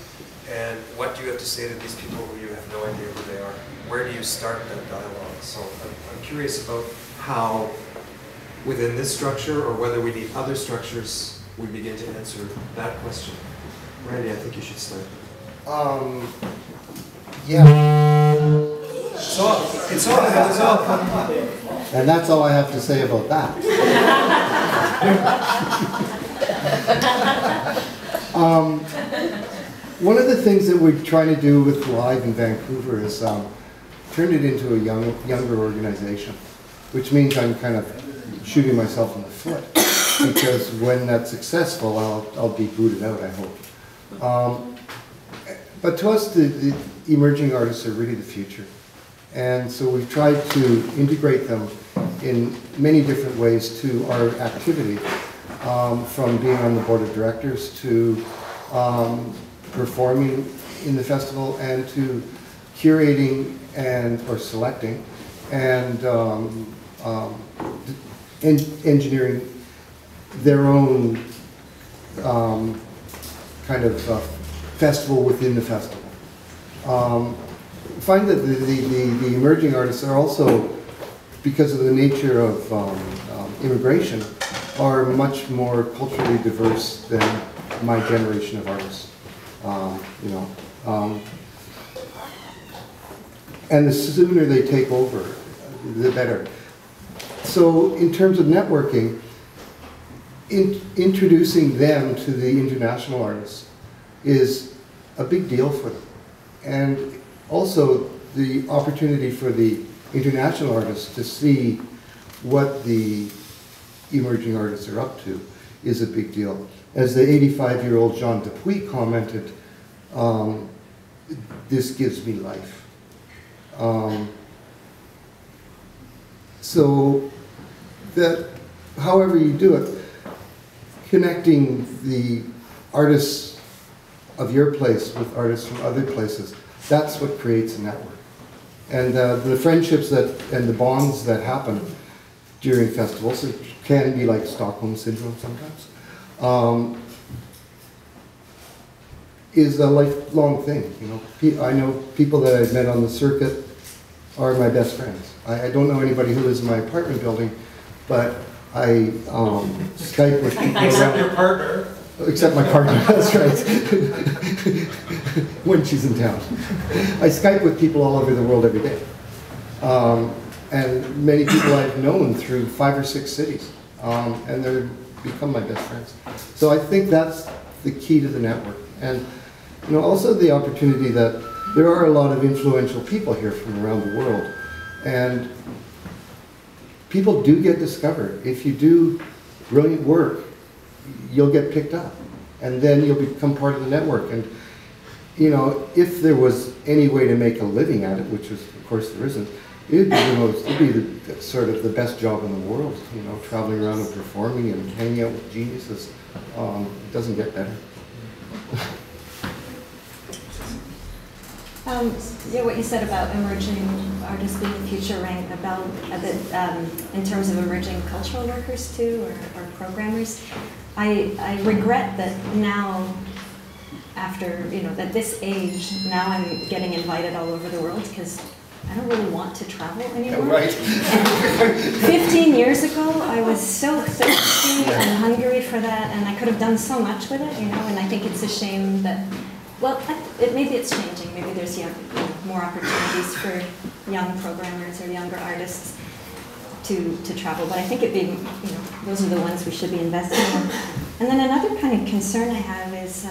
and what do you have to say to these people who you have no idea who they are? Where do you start that dialogue? So I'm curious about how, within this structure, or whether we need other structures, we begin to answer that question. Randy, I think you should start. Yeah. It's all. And that's all I have to say about that. One of the things that we're trying to do with Live in Vancouver is turn it into a younger organization, which means I'm kind of shooting myself in the foot, because when that's successful, I'll be booted out, I hope. But to us, the emerging artists are really the future. And so we've tried to integrate them in many different ways to our activity, from being on the board of directors to performing in the festival and to curating and, or selecting, and engineering their own kind of festival within the festival. I find that the emerging artists are also, because of the nature of immigration, are much more culturally diverse than my generation of artists. You know, and the sooner they take over, the better. So in terms of networking, introducing them to the international artists is a big deal for them. And also the opportunity for the international artists to see what the emerging artists are up to is a big deal. As the 85-year-old Jean Dupuy commented, this gives me life. So that, however you do it, connecting the artists of your place with artists from other places, that's what creates a network. And the friendships that, and the bonds that happen during festivals, it can be like Stockholm Syndrome sometimes, is a lifelong thing. You know, I know people that I've met on the circuit are my best friends. I don't know anybody who lives in my apartment building, but I Skype with people around. Except your partner. Except my partner, that's right. When she's in town. I Skype with people all over the world every day. And many people I've known through 5 or 6 cities. And they've become my best friends. So I think that's the key to the network. And you know, also the opportunity that there are a lot of influential people here from around the world. And people do get discovered. If you do brilliant work, you'll get picked up. And then you'll become part of the network. And you know, if there was any way to make a living at it, which is, of course there isn't, it'd be sort of the best job in the world, you know, traveling around and performing and hanging out with geniuses. It doesn't get better. Yeah, what you said about emerging artists being the future rang a bell in terms of emerging cultural workers too, or programmers. I regret that now, after, you know, at this age, now I'm getting invited all over the world because I don't really want to travel anymore. Right. 15 years ago, I was so thirsty and hungry for that, and I could have done so much with it, you know, and I think it's a shame that, well, maybe it's changing. Maybe there's more opportunities for young programmers or younger artists to travel. But I think it'd be, you know, those are the ones we should be investing in. And then another kind of concern I have is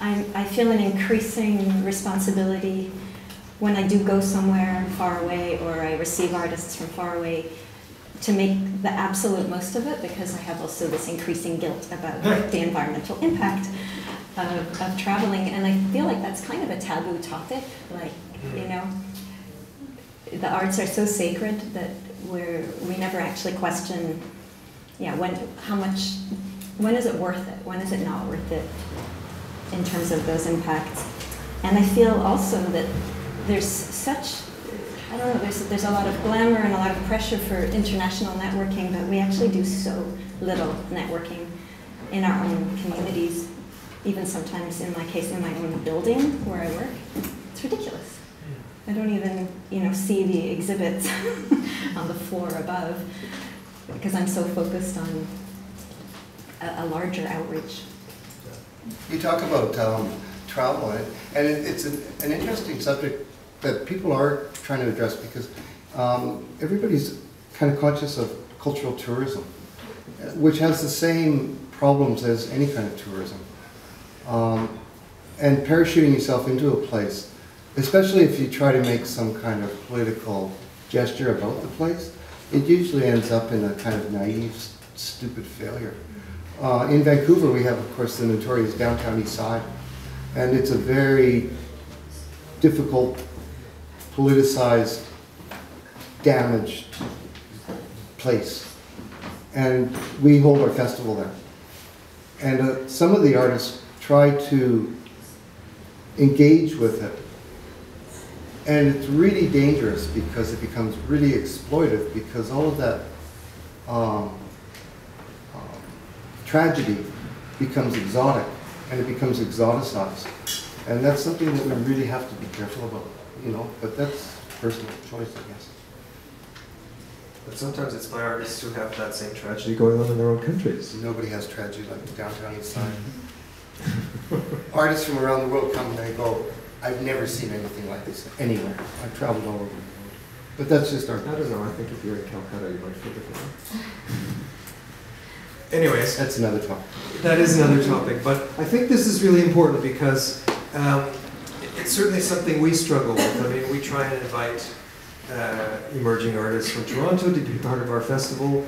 I feel an increasing responsibility when I do go somewhere far away or I receive artists from far away to make the absolute most of it, because I have also this increasing guilt about the environmental impact of traveling, and I feel like that's kind of a taboo topic. Like, you know, the arts are so sacred that we never actually question, yeah, when is it worth it? When is it not worth it in terms of those impacts? And I feel also that there's such, I don't know, there's a lot of glamour and a lot of pressure for international networking, but we actually do so little networking in our own communities. Even sometimes, in my case, in my own building where I work, it's ridiculous. I don't even, you know, see the exhibits on the floor above because I'm so focused on a larger outreach. You talk about travel, and it's an interesting subject that people are trying to address, because everybody's kind of conscious of cultural tourism, which has the same problems as any kind of tourism. And parachuting yourself into a place, especially if you try to make some kind of political gesture about the place, it usually ends up in a kind of naive, stupid failure. In Vancouver, we have, of course, the notorious Downtown East Side, and it's a very difficult, politicized, damaged place. And we hold our festival there. And some of the artists try to engage with it. And it's really dangerous because it becomes really exploitive, because all of that tragedy becomes exotic, and it becomes exoticized. And that's something that we really have to be careful about, you know, but that's personal choice, I guess. But sometimes it's by artists who have that same tragedy going on in their own countries. Nobody has tragedy like the Downtown East Side. Artists from around the world come and they go, I've never seen anything like this anywhere. I've traveled all over the world. But that's just our... I don't know, I think if you're in Calcutta, you might feel different. Anyways. That's another topic. That is another topic, but I think this is really important because it's certainly something we struggle with. I mean, we try and invite emerging artists from Toronto to be part of our festival.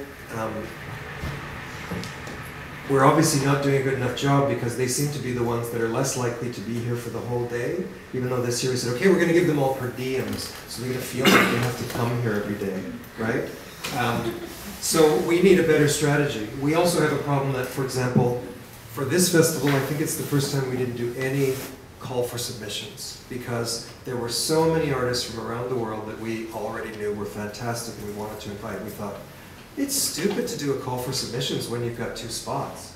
We're obviously not doing a good enough job because they seem to be the ones that are less likely to be here for the whole day, even though this year we said, okay, we're going to give them all per diems, so they're going to feel like they have to come here every day, right? So we need a better strategy. We also have a problem that, for example, for this festival, I think it's the first time we didn't do any call for submissions because there were so many artists from around the world that we already knew were fantastic and we wanted to invite. We thought, it's stupid to do a call for submissions when you've got two spots.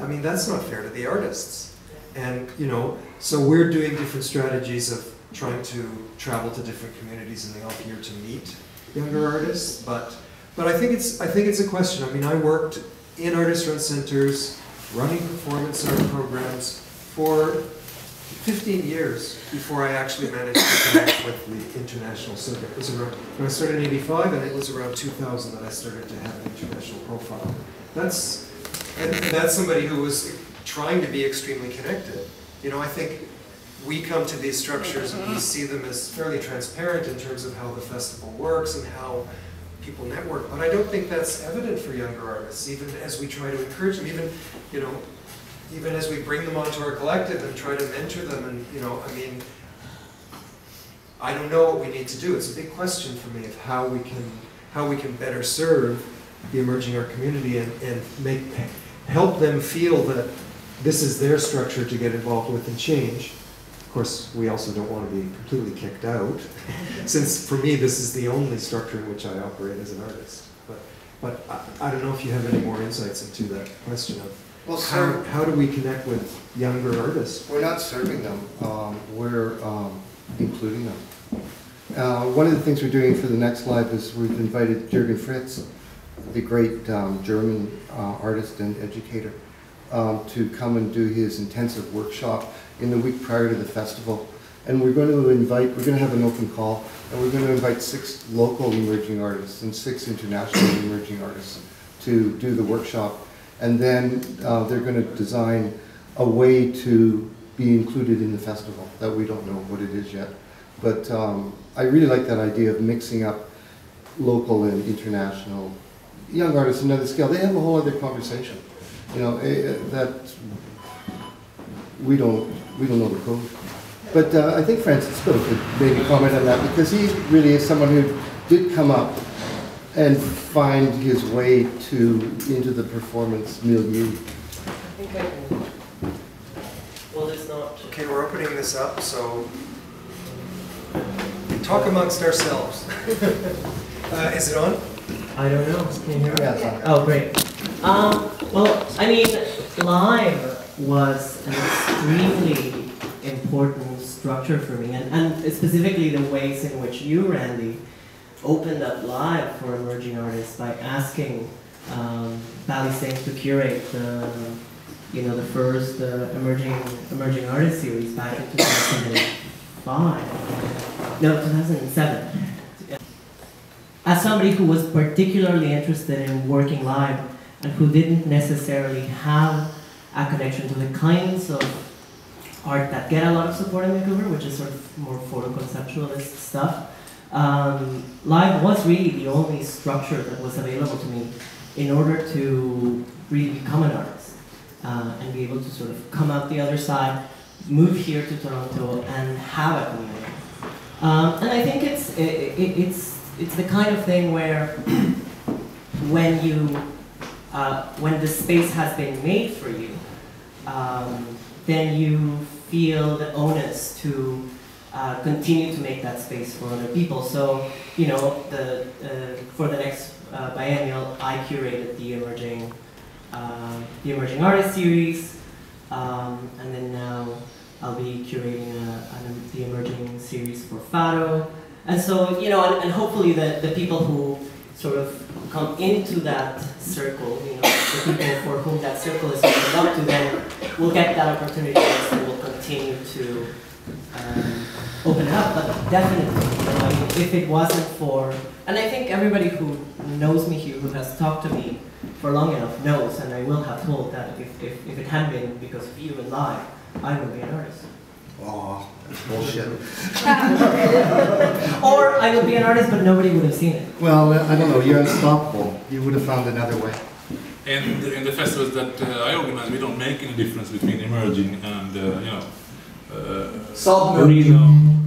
I mean, that's not fair to the artists. And, you know, so we're doing different strategies of trying to travel to different communities in the off year to meet younger artists, but I think it's a question. I mean, I worked in artist-run centers, running performance art programs for 15 years before I actually managed to connect with the international circuit. It was around, when I started in 85, and it was around 2000 that I started to have an international profile. That's somebody who was trying to be extremely connected. You know, I think we come to these structures and we see them as fairly transparent in terms of how the festival works and how people network, but I don't think that's evident for younger artists, even as we try to encourage them, even as we bring them onto our collective and try to mentor them, and, you know, I mean, I don't know what we need to do. It's a big question for me of how we can better serve the emerging art community and help them feel that this is their structure to get involved with and change. Of course, we also don't want to be completely kicked out, since for me this is the only structure in which I operate as an artist. But I don't know if you have any more insights into that question of, well, how do we connect with younger artists? We're not serving them. We're including them. One of the things we're doing for the next live is we've invited Jürgen Fritz, the great German artist and educator, to come and do his intensive workshop in the week prior to the festival. And we're going to have an open call, and we're going to invite 6 local emerging artists and 6 international emerging artists to do the workshop. And then they're going to design a way to be included in the festival that we don't know what it is yet. But I really like that idea of mixing up local and international young artists on another scale. They have a whole other conversation, you know, that we don't know the code. But I think Francisco could maybe comment on that, because he really is someone who did come up and find his way into the performance milieu. Well, it's not. Okay, we're opening this up, so talk amongst ourselves. Is it on? I don't know. Can you hear me? Yeah. Oh, great. Well, I mean, live was an extremely important structure for me, and specifically the ways in which you, Randy, opened up live for emerging artists by asking Bally Saints to curate the, you know, the first emerging artist series back in 2007. As somebody who was particularly interested in working live and who didn't necessarily have a connection to the kinds of art that get a lot of support in Vancouver, which is sort of more photo-conceptualist stuff, live was really the only structure that was available to me in order to really become an artist and be able to sort of come out the other side, move here to Toronto, and have a community. And I think it's the kind of thing where when the space has been made for you, then you feel the onus to continue to make that space for other people. So, you know, for the next biennial, I curated the emerging artist series, and then now I'll be curating the emerging series for Fado. And so, you know, and hopefully the people who sort of come into that circle, you know, the people for whom that circle is opened up to, them will get that opportunity and will continue to open up. But definitely, you know, I mean, if it wasn't for, and I think everybody who knows me here, who has talked to me, for long enough knows, and I will have told that if it hadn't been because of you and live, I would be an artist. Oh, that's bullshit. Or I would be an artist, but nobody would have seen it. Well, I don't know, you're unstoppable. You would have found another way. And in the festivals that I organize, we don't make any difference between emerging and, submerging.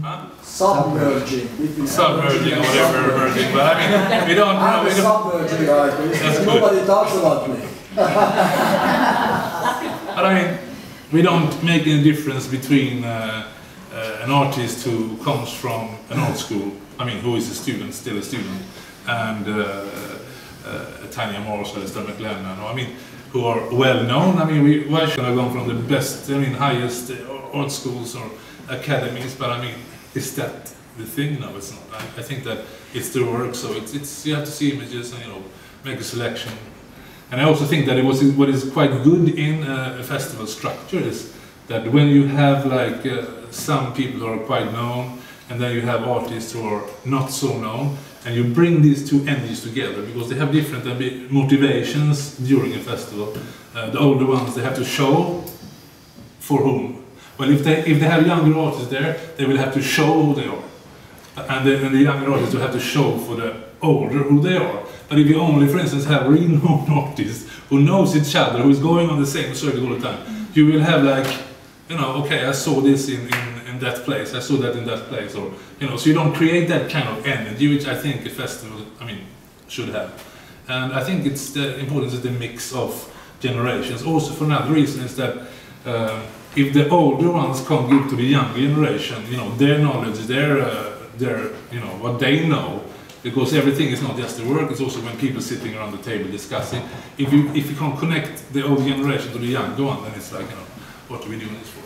Huh? Submerging. Submerging, or whatever, emerging. But I mean, we don't. I'm a submerging artist. Nobody talks about me. But I mean, we don't make any difference between an artist who comes from an old school, I mean, who is a student, still a student, and Tanya Mars or Esther McLennan, I mean, who are well known. I mean, why should I go from the best, I mean, highest art schools or academies? But I mean, is that the thing? No, it's not. I think that it's the work, so it's you have to see images and, you know, make a selection. And I also think that it was what is quite good in a festival structure is that when you have like some people who are quite known, and then you have artists who are not so known, and you bring these two energies together because they have different motivations during a festival. The older ones, they have to show for whom. Well, if they have younger artists there, they will have to show who they are. And the younger artists will have to show for the older who they are. But if you only, for instance, have renowned artists who knows each other, who is going on the same circuit all the time, you will have like, you know, okay, I saw this in that place, I saw that in that place, or, you know, so you don't create that kind of energy, which I think a festival, I mean, should have. And I think it's the importance of the mix of generations. Also, for another reason is that if the older ones come give to the younger generation, you know, their knowledge, their you know, what they know. Because everything is not just the work, it's also when people sitting around the table discussing. If you can't connect the old generation to the younger one, then it's like, you know, what are we doing this for?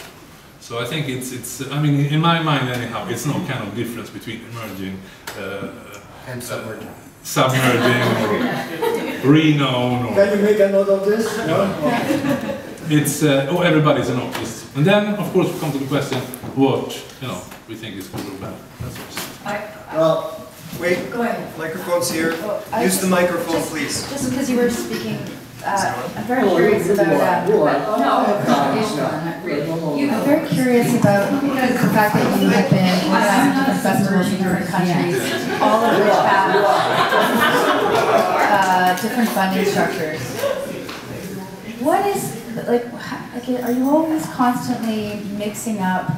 So I think it's I mean, in my mind anyhow, it's no kind of difference between emerging and submerging. Submerging or renown or... Can you make a note of this? No? No. It's, oh, everybody's an artist. And then, of course, we come to the question, what, you know, we think is good or bad. That's awesome. Well, wait, go ahead. Microphone's here. Oh, use the microphone, please. Just because you were speaking, I'm very curious about that. I'm very curious about the fact that you have been invited to the festivals in different countries, all of which have different funding structures. What is, like, are you always constantly mixing up,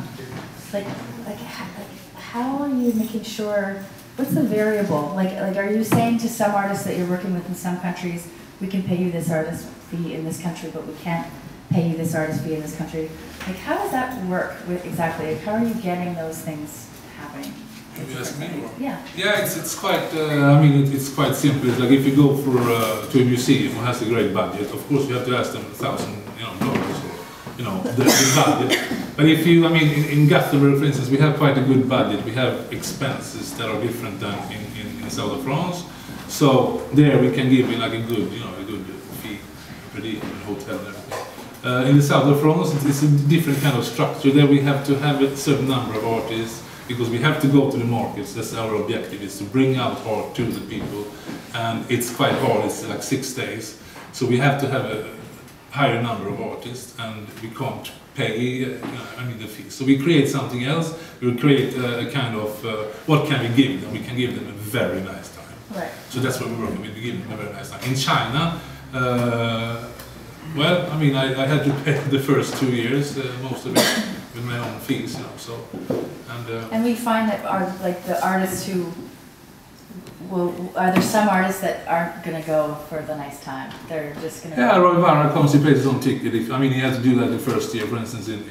how are you making sure? What's the variable? Like, are you saying to some artists that you're working with in some countries, we can pay you this artist fee in this country, but we can't pay you this artist fee in this country? Like, how does that work with, exactly? Like, how are you getting those things happening? Have you asked me? Yeah. Yeah, it's quite. I mean, it's quite simple. It's like if you go for to a museum who has a great budget, of course you have to ask them $1,000, or you know, the budget. But if you, I mean, in Gothenburg, for instance, we have quite a good budget. We have expenses that are different than in south of France. So there we can give you like a good, you know, a good fee per day and hotel and everything. In the south of France, it's a different kind of structure. There we have to have a certain number of artists because we have to go to the markets. That's our objective, is to bring out art to the people. And it's quite hard. It's like 6 days. So we have to have a higher number of artists, and we can't pay, I mean, the fees. So we create something else. We create a kind of, what can we give them? We can give them a very nice time. Right. So that's what we're working with, we give them a very nice time. In China, well, I mean, I had to pay the first 2 years, most of it, with my own fees, you know, so. And we find that the artists who, are there some artists that aren't going to go for the nice time? They're just going to... Yeah, Robin Poitras comes, he pays his own ticket. I mean, he had to do that the first year, for instance, in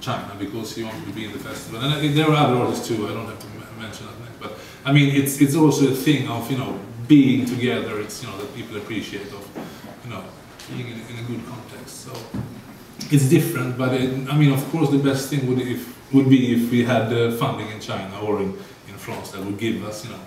China, because he wanted to be in the festival. And there are other artists too, I don't have to mention that. But, I mean, it's also a thing of, you know, being together. It's, you know, that people appreciate of, you know, being in a good context. So, it's different, but, I mean, of course, the best thing would be if we had funding in China or in France that would give us, you know...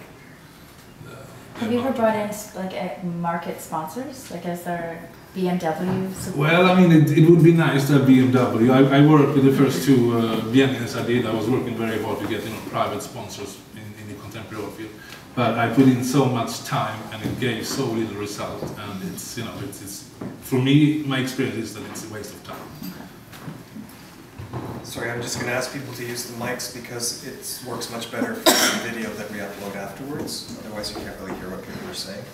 Have you ever brought in like market sponsors? Like, is there BMW support? Well, I mean, it would be nice to have BMW. I worked with the first two biennials I did. I was working very hard to get, you know, private sponsors in the contemporary art field. but I put in so much time and it gave so little result, and it's, you know, it's for me, my experience is that it's a waste of time. Sorry, I'm just going to ask people to use the mics because it works much better for the video that we upload afterwards, otherwise you can't really hear what people are saying.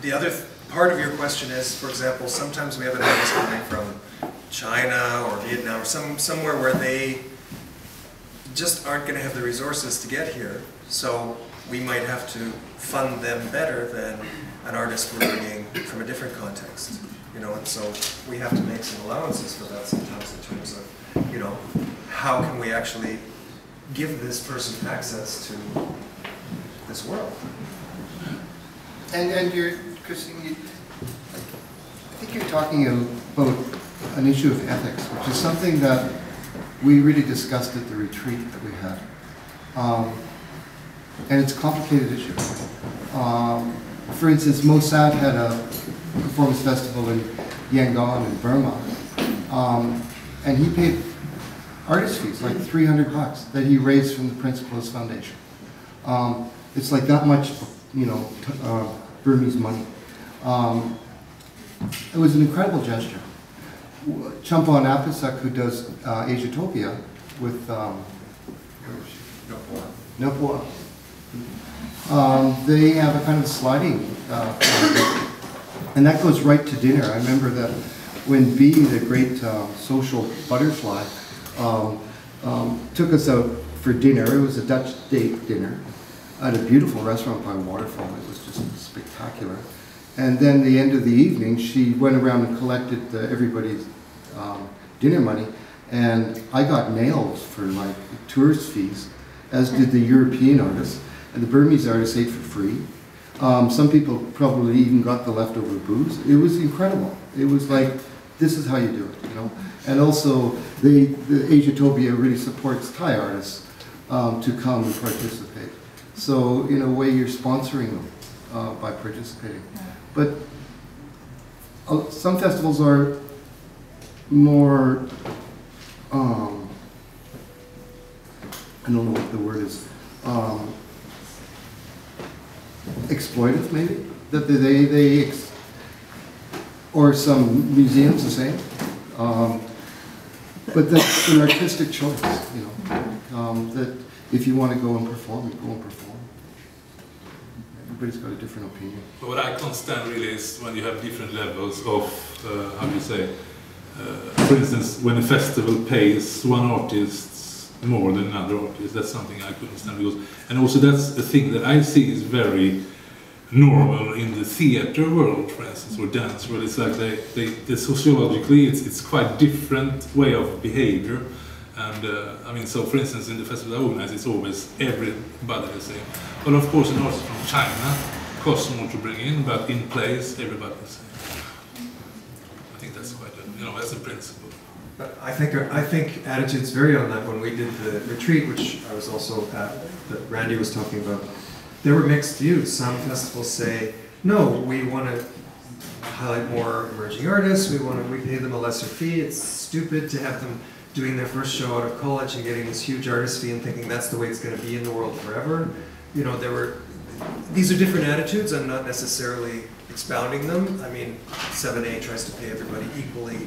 The other part of your question is, for example, sometimes we have an artist coming from China or Vietnam or somewhere where they just aren't going to have the resources to get here, so we might have to fund them better than an artist we're bringing from a different context, you know, and so we have to make some allowances for that sometimes in terms of, you know, how can we actually give this person access to this world. And you're, Christine, I think you're talking about an issue of ethics, which is something that we really discussed at the retreat that we had. And it's a complicated issue. For instance, Mossad had a performance festival in Yangon in Burma, and he paid artist fees, like $300 that he raised from the Principal's Foundation. It's like that much, you know, Burmese money. It was an incredible gesture. Champa Napisak, who does Asiatopia with Nopua. They have a kind of sliding, and that goes right to dinner. I remember that when Bee, the great social butterfly, took us out for dinner. It was a Dutch date dinner at a beautiful restaurant by Waterfall. It was just spectacular. And then the end of the evening, she went around and collected everybody's dinner money, and I got nailed for like tourist fees, as did the European artists, and the Burmese artists ate for free. Some people probably even got the leftover booze. It was incredible. It was like, this is how you do it, you know? And also, the Asiatopia really supports Thai artists to come and participate. So, in a way, you're sponsoring them by participating. But some festivals are more, I don't know what the word is, exploitive maybe? That or some museums the same. But that's an artistic choice, you know, that if you want to go and perform, you go and perform. Everybody's got a different opinion. But what I can't stand really is when you have different levels of, how do you say, for instance, when a festival pays one artist more than another artist, that's something I couldn't stand. Because, and also that's a thing that I see is very normal in the theater world, for instance, or dance world. It's like they sociologically, it's quite different way of behavior. And I mean, so for instance, in the festival I organize, it's always everybody the same. Well, of course, an artist from China costs more to bring in, but in place, everybody the same. I think that's quite a, you know, that's a principle. But I think attitude's vary on that. When we did the retreat, which I was also at, that Randy was talking about, there were mixed views. Some festivals say, no, we want to highlight more emerging artists. We pay them a lesser fee. It's stupid to have them doing their first show out of college and getting this huge artist fee and thinking that's the way it's going to be in the world forever. You know, these are different attitudes. I'm not necessarily expounding them. I mean, 7A tries to pay everybody equally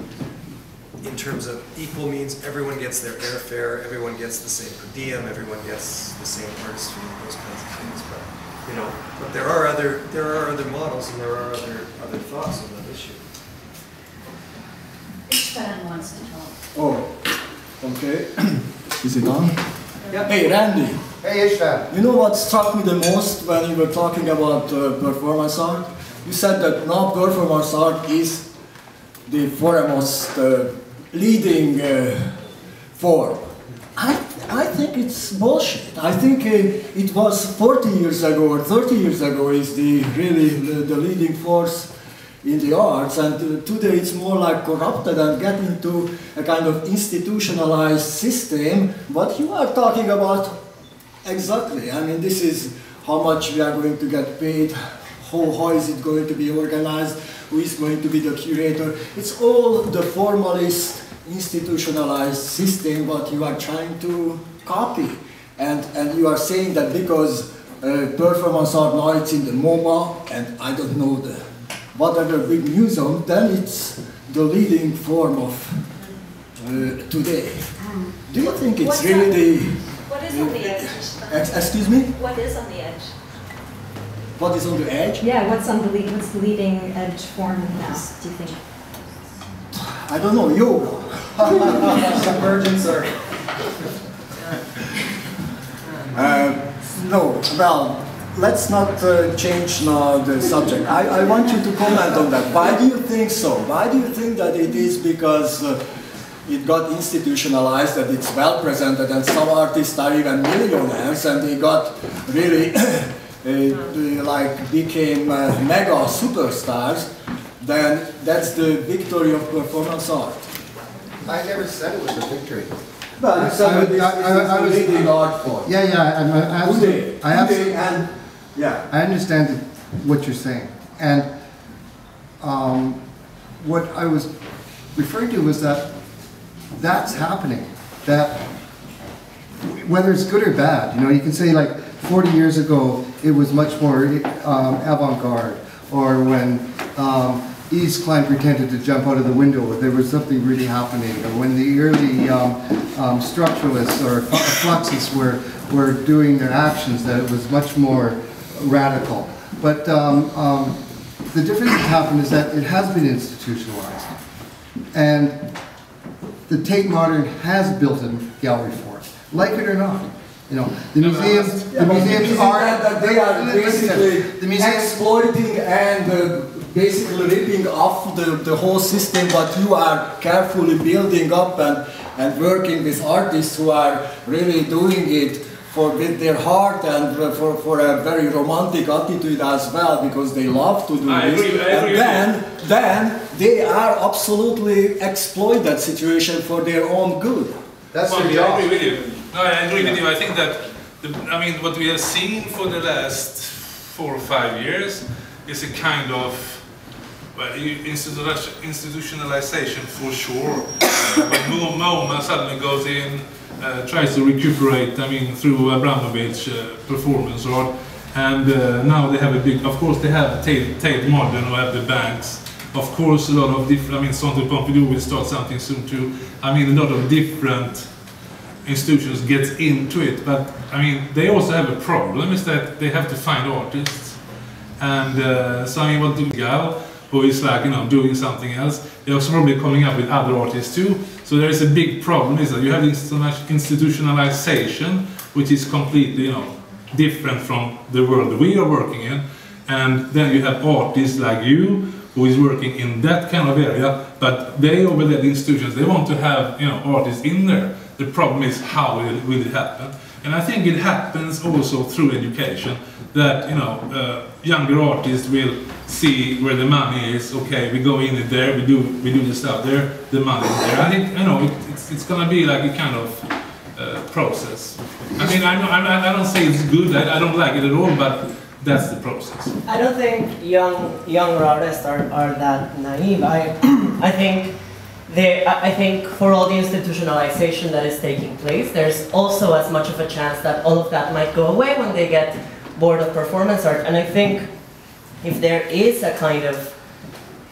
in terms of equal means everyone gets their airfare, everyone gets the same per diem, everyone gets the same artist fee, those kinds of things. But, you know, but there are other models and there are other thoughts on that issue. Ishtan wants to talk. Oh. Okay, is it on? Yep. Hey Randy! Hey Ishtar! You know what struck me the most when you were talking about performance art? You said that now performance art is the foremost leading form. I think it's bullshit. I think it was 40 years ago or 30 years ago is really the leading force in the arts, and today it's more like corrupted and get into a kind of institutionalized system. What you are talking about exactly, I mean, this is how much we are going to get paid, how is it going to be organized, who is going to be the curator. It's all the formalist institutionalized system what you are trying to copy, and you are saying that because performance art nights in the MoMA and I don't know the whatever big museum, then it's the leading form of today. Do you think it's what is on the edge? Excuse me? What is on the edge? What is on the edge? Yeah, what's the leading edge form now, do you think? I don't know, yoga. Submergence or... no, well, let's not change now the subject. I want you to comment on that. Why do you think so? Why do you think that it is because it got institutionalized, that it's well presented, and some artists are even millionaires, and they got really, became mega superstars? Then that's the victory of performance art. I never said it was a victory. But I was leading art form. Yeah, yeah, I understand what you're saying. And what I was referring to was that that's happening. That whether it's good or bad, you know, you can say like 40 years ago it was much more avant-garde, or when East Klein pretended to jump out of the window, there was something really happening, or when the early structuralists or fluxists were doing their actions, that it was much more radical. But the difference that happened is that it has been institutionalized, and the Tate Modern has built a gallery for it, like it or not. You know, the museums, yeah, the museums are that they are basically the museums, exploiting and basically ripping off the whole system, but you are carefully building up and working with artists who are really doing it with their heart and for a very romantic attitude as well, because they love to do this, and then they are absolutely exploit that situation for their own good. That's the job. I agree with you. No, I agree with you. I think that, what we have seen for the last 4 or 5 years is a kind of institutionalization for sure. When MoMA suddenly goes in, tries to recuperate, through Abramovic performance art, and now they have a big, of course they have Tate Modern, who have the banks. Of course a lot of different, Centre Pompidou will start something soon too. A lot of different institutions get into it, but they also have a problem, is that they have to find artists, and so what Gal, who is doing something else, they're also probably coming up with other artists too. So there is a big problem, is that you have institutionalization, which is completely different from the world we are working in, and then you have artists like you, who is working in that kind of area, but they over there, the institutions, they want to have artists in there. The problem is how will it happen, and I think it happens also through education, that younger artists will see where the money is. Okay, we go in there, we do the stuff there, the money is there. I think it's gonna be like a kind of process. I don't say it's good. I don't like it at all, but that's the process. I don't think younger artists are that naive. I think. I think for all the institutionalization that is taking place, there's also as much of a chance that all of that might go away when they get bored of performance art. And I think if there is a kind of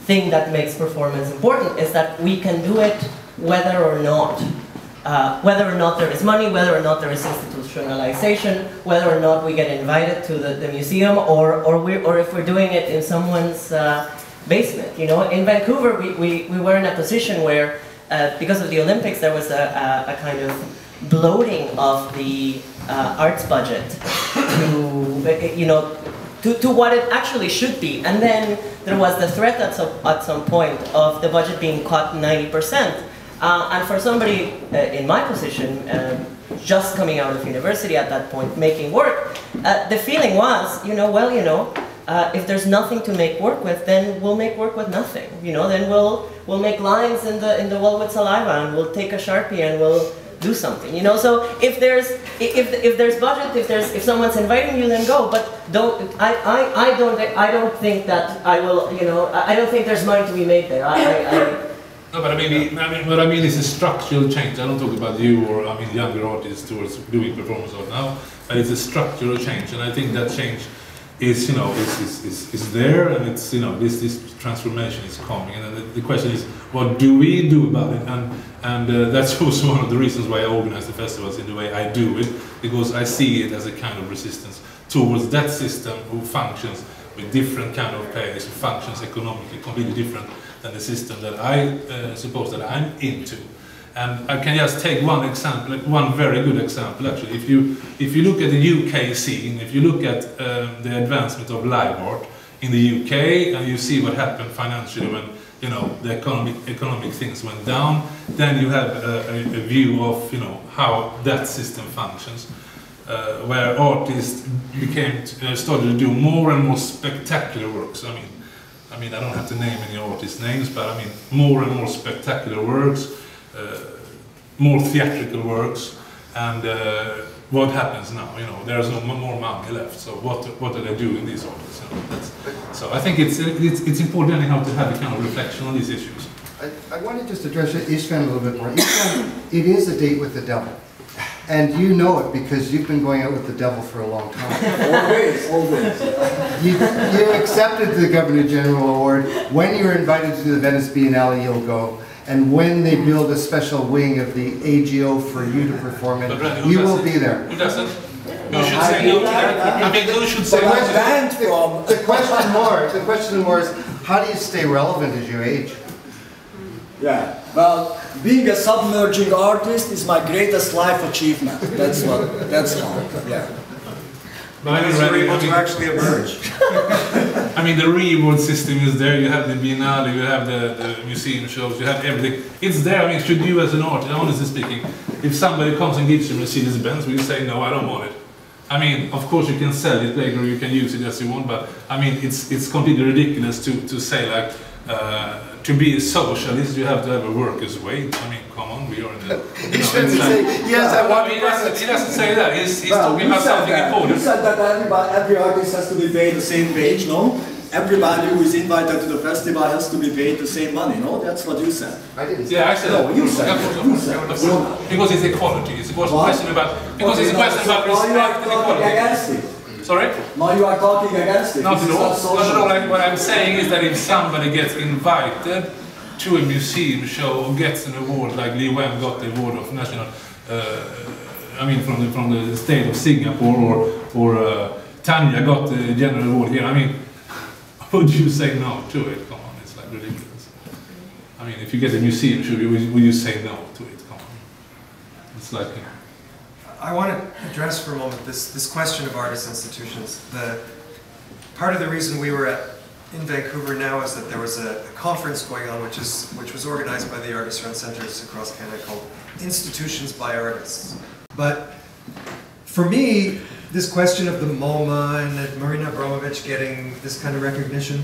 thing that makes performance important, is that we can do it whether or not. Whether or not there is money, whether or not there is institutionalization, whether or not we get invited to the museum, or if we're doing it in someone's basement. In Vancouver we were in a position where because of the Olympics there was a kind of bloating of the arts budget to what it actually should be, and then there was the threat at some point of the budget being cut 90%, and for somebody in my position, just coming out of university at that point, making work, the feeling was if there's nothing to make work with, then we'll make work with nothing. Then we'll make lines in the wall with saliva, and we'll take a Sharpie and we'll do something. So if there's budget, if someone's inviting you, then go. But I don't think that I will. I don't think there's money to be made there. I No, but I mean it's a structural change. I don't talk about you or younger artists towards doing performance art now, but it's a structural change, and I think that change is is there, and it's this transformation is coming, and the question is what do we do about it, and that's also one of the reasons why I organize the festivals in the way I do it, because I see it as a kind of resistance towards that system who functions with different kind of players, who functions economically completely different than the system that I suppose that I'm into. And I can just take one example, one very good example actually. If you look at the UK scene, if you look at the advancement of live art in the UK, and you see what happened financially when the economic things went down, then you have a view of how that system functions, where artists started to do more and more spectacular works. I mean, I don't have to name any artists' names, but I mean, more and more spectacular works, more theatrical works, and what happens now? There's no more money left. So what are they doing, these artists? So I think it's important anyhow to have a kind of reflection on these issues. I want to just address Isfahan a little bit more. Isfahan, it is a date with the devil. And you know it because you've been going out with the devil for a long time. Always, always. You accepted the Governor General Award. When you're invited to the Venice Biennale, you'll go. And when they build a special wing of the AGO for you to perform in, you will be there. Who doesn't? Who should say no? I mean, who should say no? The question more is, how do you stay relevant as you age? Yeah. Well, being a submerging artist is my greatest life achievement. That's all. Yeah. But I mean, to actually emerge. I mean, the reward system is there. You have the Biennale, you have the museum shows, you have everything. It's there. I mean, should you as an artist, honestly speaking, if somebody comes and gives you Mercedes-Benz, will you say, no, I don't want it? I mean, of course you can sell it later, you can use it as you want, but I mean, it's completely ridiculous to say like, to be a socialist, you have to have a worker's wage. I mean, come on, we are in the... He doesn't say that. He's talking about something important. You said that every artist has to be paid the same wage, no? Everybody who is invited to the festival has to be paid the same money, no? That's what you said. I didn't say that. Yeah, I said that. No, you said that. Because it's equality. It's a question about... Because it's a question about respect and equality. Sorry? No, you are talking against it. Not at all. What I'm saying is that if somebody gets invited to a museum show or gets an award, like Li Wen got the award of national, from the state of Singapore, or Tanya got the general award here. I mean, would you say no to it? Come on, it's like ridiculous. I mean, if you get a museum show, would you say no to it? Come on, it's like. I want to address for a moment this question of artist institutions. Part of the reason we were in Vancouver now is that there was a conference going on which was organized by the artist-run centers across Canada called Institutions by Artists. But for me, this question of the MoMA and Marina Abramovic getting this kind of recognition,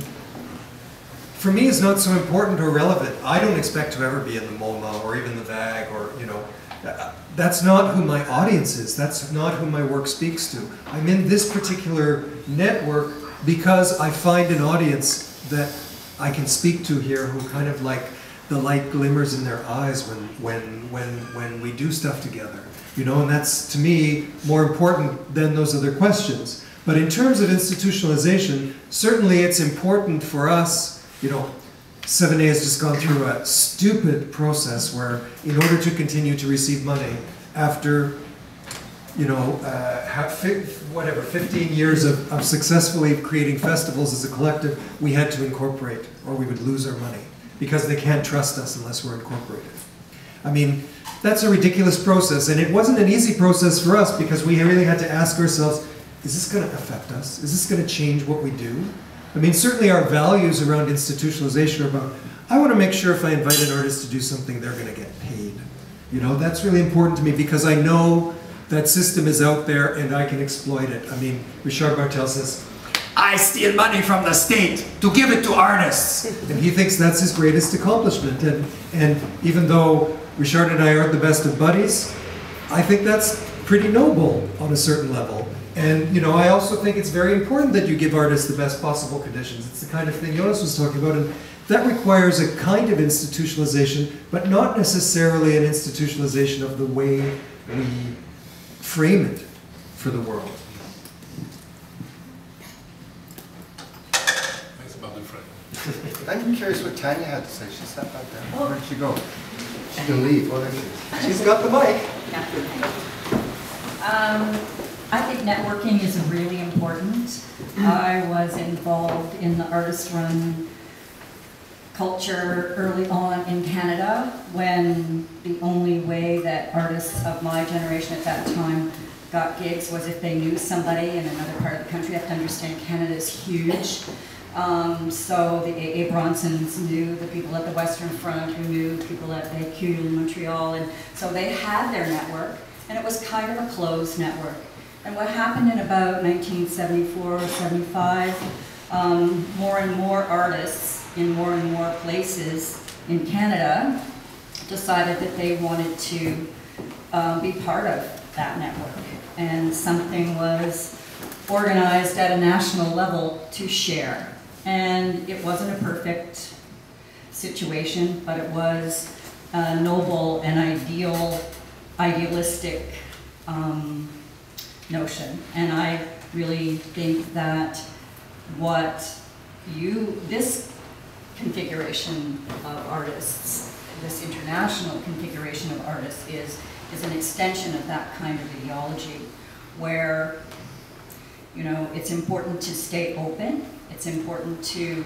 for me is not so important or relevant. I don't expect to ever be in the MoMA or even the VAG or, that's not who my audience is. That's not who my work speaks to. I'm in this particular network because I find an audience that I can speak to here who kind of like the light glimmers in their eyes when we do stuff together. And that's to me more important than those other questions. But in terms of institutionalization, certainly it's important for us, 7A has just gone through a stupid process where, in order to continue to receive money, after 15 years of successfully creating festivals as a collective, we had to incorporate, or we would lose our money, because they can't trust us unless we're incorporated. I mean, that's a ridiculous process, and it wasn't an easy process for us, because we really had to ask ourselves, is this going to affect us? Is this going to change what we do? I mean, certainly our values around institutionalization are about, I want to make sure if I invite an artist to do something, they're going to get paid. That's really important to me because I know that system is out there and I can exploit it. I mean, Richard Bartel says, I steal money from the state to give it to artists. And he thinks that's his greatest accomplishment. And even though Richard and I aren't the best of buddies, I think that's pretty noble on a certain level. And, I also think it's very important that you give artists the best possible conditions. It's the kind of thing Jonas was talking about, and that requires a kind of institutionalization, but not necessarily an institutionalization of the way we frame it for the world. I'm curious what Tanya had to say. She sat back there. Oh. Where'd she go? She can leave. Well, there she is. She's got the mic. I think networking is really important. I was involved in the artist-run culture early on in Canada when the only way that artists of my generation at that time got gigs was if they knew somebody in another part of the country. You have to understand Canada is huge. So the A.A. Bronsons knew the people at the Western Front, who knew people at AQ in Montreal, and so they had their network, and it was kind of a closed network. And what happened in about 1974 or 75, more and more artists in more and more places in Canada decided that they wanted to be part of that network, and something was organized at a national level to share. And it wasn't a perfect situation, but it was a noble and idealistic notion. And I really think that what this configuration of artists, this international configuration of artists is an extension of that kind of ideology, where, you know, it's important to stay open. It's important to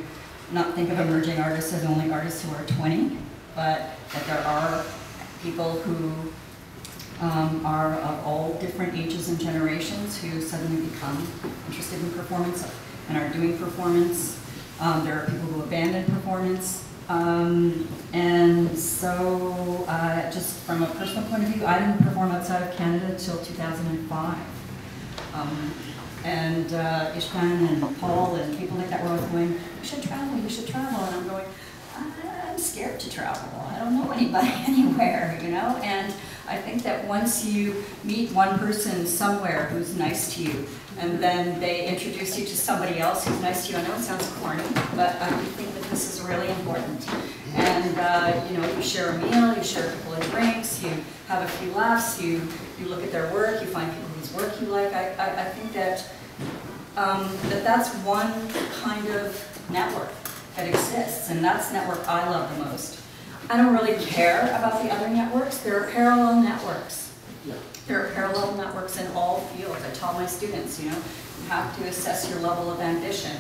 not think of emerging artists as only artists who are 20, but that there are people who are of all different ages and generations who suddenly become interested in performance and are doing performance. There are people who abandon performance. And so just from a personal point of view, I didn't perform outside of Canada until 2005. And Ishkan and Paul and people like that were always going, "You should travel, you should travel." And I'm going, "I'm scared to travel. I don't know anybody anywhere, you know?" And I think that once you meet one person somewhere who's nice to you, and then they introduce you to somebody else who's nice to you, I know it sounds corny, but I think that this is really important. And you know, you share a meal, you share a couple of drinks, you have a few laughs, you look at their work, you find people whose work you like. I think that that's one kind of network that exists, and that's the network I love the most. I don't really care about the other networks. There are parallel networks. Yeah. There are parallel networks in all fields. I tell my students, you know, you have to assess your level of ambition.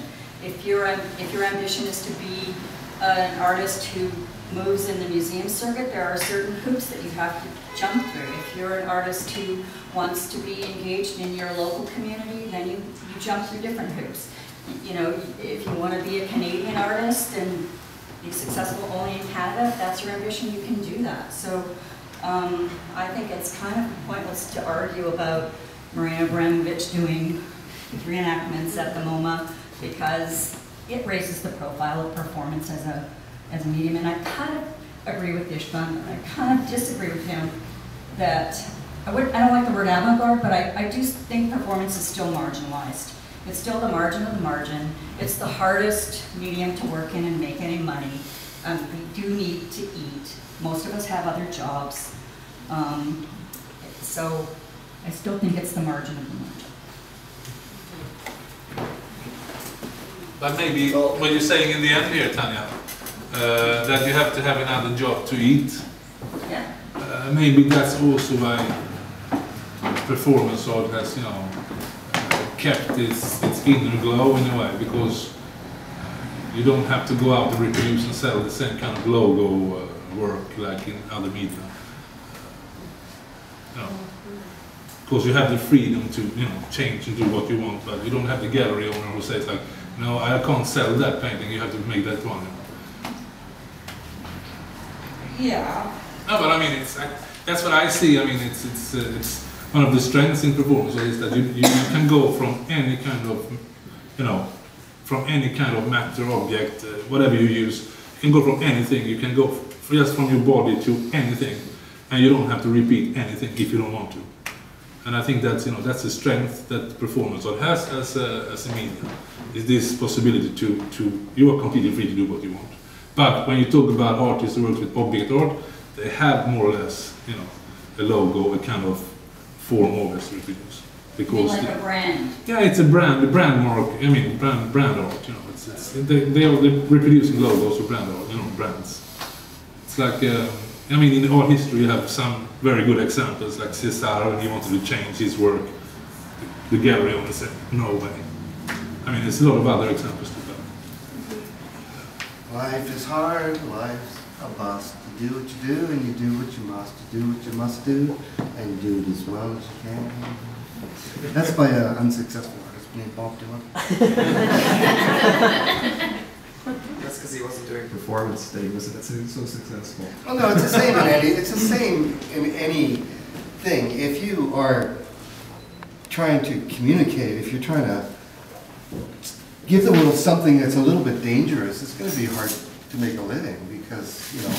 If your ambition is to be an artist who moves in the museum circuit, there are certain hoops that you have to jump through. If you're an artist who wants to be engaged in your local community, then you jump through different hoops. You know, if you want to be a Canadian artist and be successful only in Canada, if that's your ambition, you can do that. So I think it's kind of pointless to argue about Marina Abramovic doing reenactments at the MoMA, because it raises the profile of performance as a medium. And I kind of agree with Ishvan, but I kind of disagree with him that, I don't like the word avant-garde, but I do think performance is still marginalized. It's still the margin of the margin. It's the hardest medium to work in and make any money. We do need to eat. Most of us have other jobs. So I still think it's the margin of the margin. But maybe what you're saying in the end here, Tanya, that you have to have another job to eat. Yeah. Maybe that's also why performance art has, you know, kept its inner glow in a way, because you don't have to go out and reproduce and sell the same kind of logo work like in other media. No. Because you have the freedom to, you know, change and do what you want, but you don't have the gallery owner who says like, "No, I can't sell that painting, you have to make that one." Yeah. No, but I mean, that's what I see. I mean, it's one of the strengths in performance is that you can go from any kind of, you know, from any kind of matter, object, whatever you use. You can go from anything. You can go just from your body to anything, and you don't have to repeat anything if you don't want to. And I think that's, you know, that's the strength that performance art has as a medium, is this possibility to you are completely free to do what you want. But when you talk about artists who work with object art, they have more or less, you know, a logo, a kind of form of it, because like a brand. Yeah, it's a brand, the brand mark. I mean, brand art. You know, they are reproducing logos or brand art. You know, brands. It's like I mean, in art history, you have some very good examples, like Cesaro, and he wanted to change his work. The gallery owner said, "No way." I mean, there's a lot of other examples to that. Life is hard. Life's a bust. You do what you do, and you do what you must. You do what you must do, and you do it as well as you can. That's by an unsuccessful artist named Bob Dylan. That's because he wasn't doing performance today, wasn't so successful. Well, no, it's the same in any. It's the same in any thing. If you are trying to communicate, if you're trying to give the world something that's a little bit dangerous, it's going to be hard to make a living because, you know,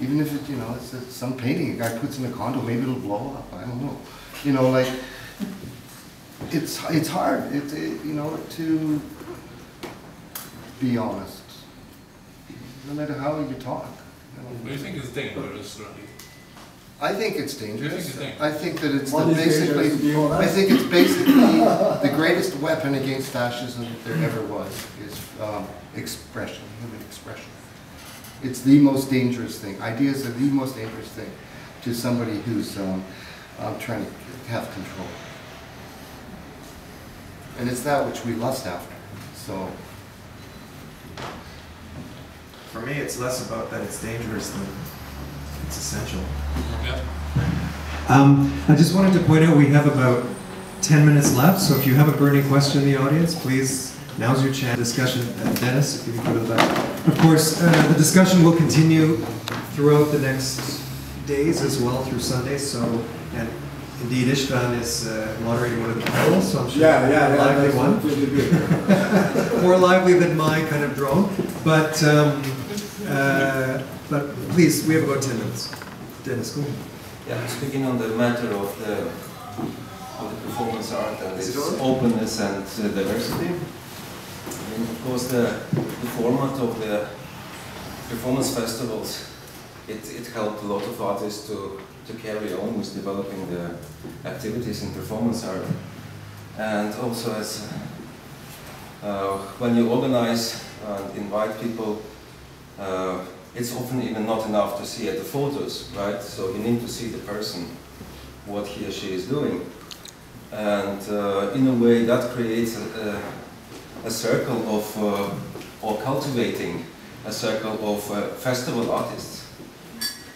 even if it, you know, it's some painting a guy puts in a condo, maybe it'll blow up. I don't know. You know, like. It's hard, you know, to be honest, no matter how you talk. Do you think it's dangerous, Randy? I think it's dangerous. I think that it's basically the greatest weapon against fascism that there ever was is expression, human expression. It's the most dangerous thing. Ideas are the most dangerous thing to somebody who's trying to have control. And it's that which we lust after. So, for me, it's less about that it's dangerous than it's essential. Yeah. I just wanted to point out we have about 10 minutes left, so if you have a burning question in the audience, please, now's your chance. Discussion, Dennis, if you can go to the back. Of course, the discussion will continue throughout the next days as well through Sunday, so, and indeed, Istvan is moderating one of the panels, so I'm sure it's a lively one. Good. More lively than my kind of drone. But please, we have about 10 minutes. Dennis, go ahead. Yeah, I'm speaking on the matter of the performance art and its openness and diversity. I mean, of course, the format of the performance festivals, it helped a lot of artists to carry on with developing the activities in performance art. And also as when you organize and invite people, it's often even not enough to see at the photos, right? So you need to see the person, what he or she is doing. And in a way that creates a circle of, or cultivating a circle of festival artists.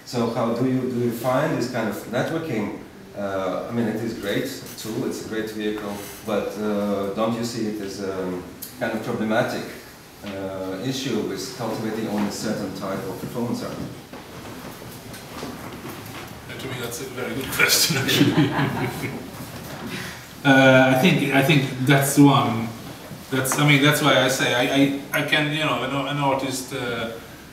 So how do you find this kind of networking? I mean, it is a great tool, it's a great vehicle, but don't you see it as a kind of problematic issue with cultivating only a certain type of performance art? To me, that's a very good question, actually. I think that's one. That's why I say I can, you know, an artist.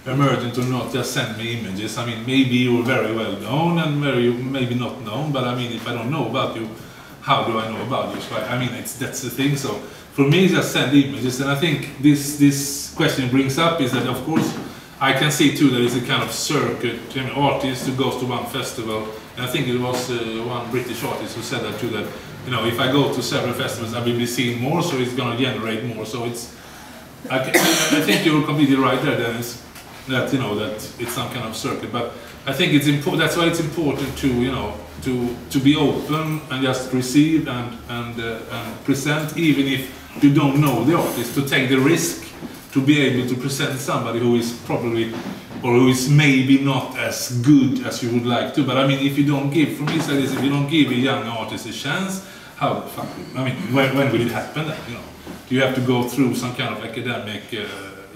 Emergent or not, just send me images. I mean, maybe you're very well known and maybe not known, but I mean, if I don't know about you, how do I know about you? So I mean, that's the thing. So for me, just send images. And I think this question brings up is that, of course, I can see too that it's a kind of circuit. I mean, artist who goes to one festival, and I think it was one British artist who said that too, that, you know, if I go to several festivals, I will be seeing more, so it's going to generate more. So it's, I think you're completely right there, Dennis. That, you know, that it's some kind of circuit, but I think it's important. That's why it's important to, you know, to be open and just receive and present, even if you don't know the artist, to take the risk to be able to present somebody who is probably or who is maybe not as good as you would like to. But I mean, if you don't give, for me, it's like this: if you don't give a young artist a chance, how the fuck? I mean, when will it happen? You know, you have to go through some kind of academic.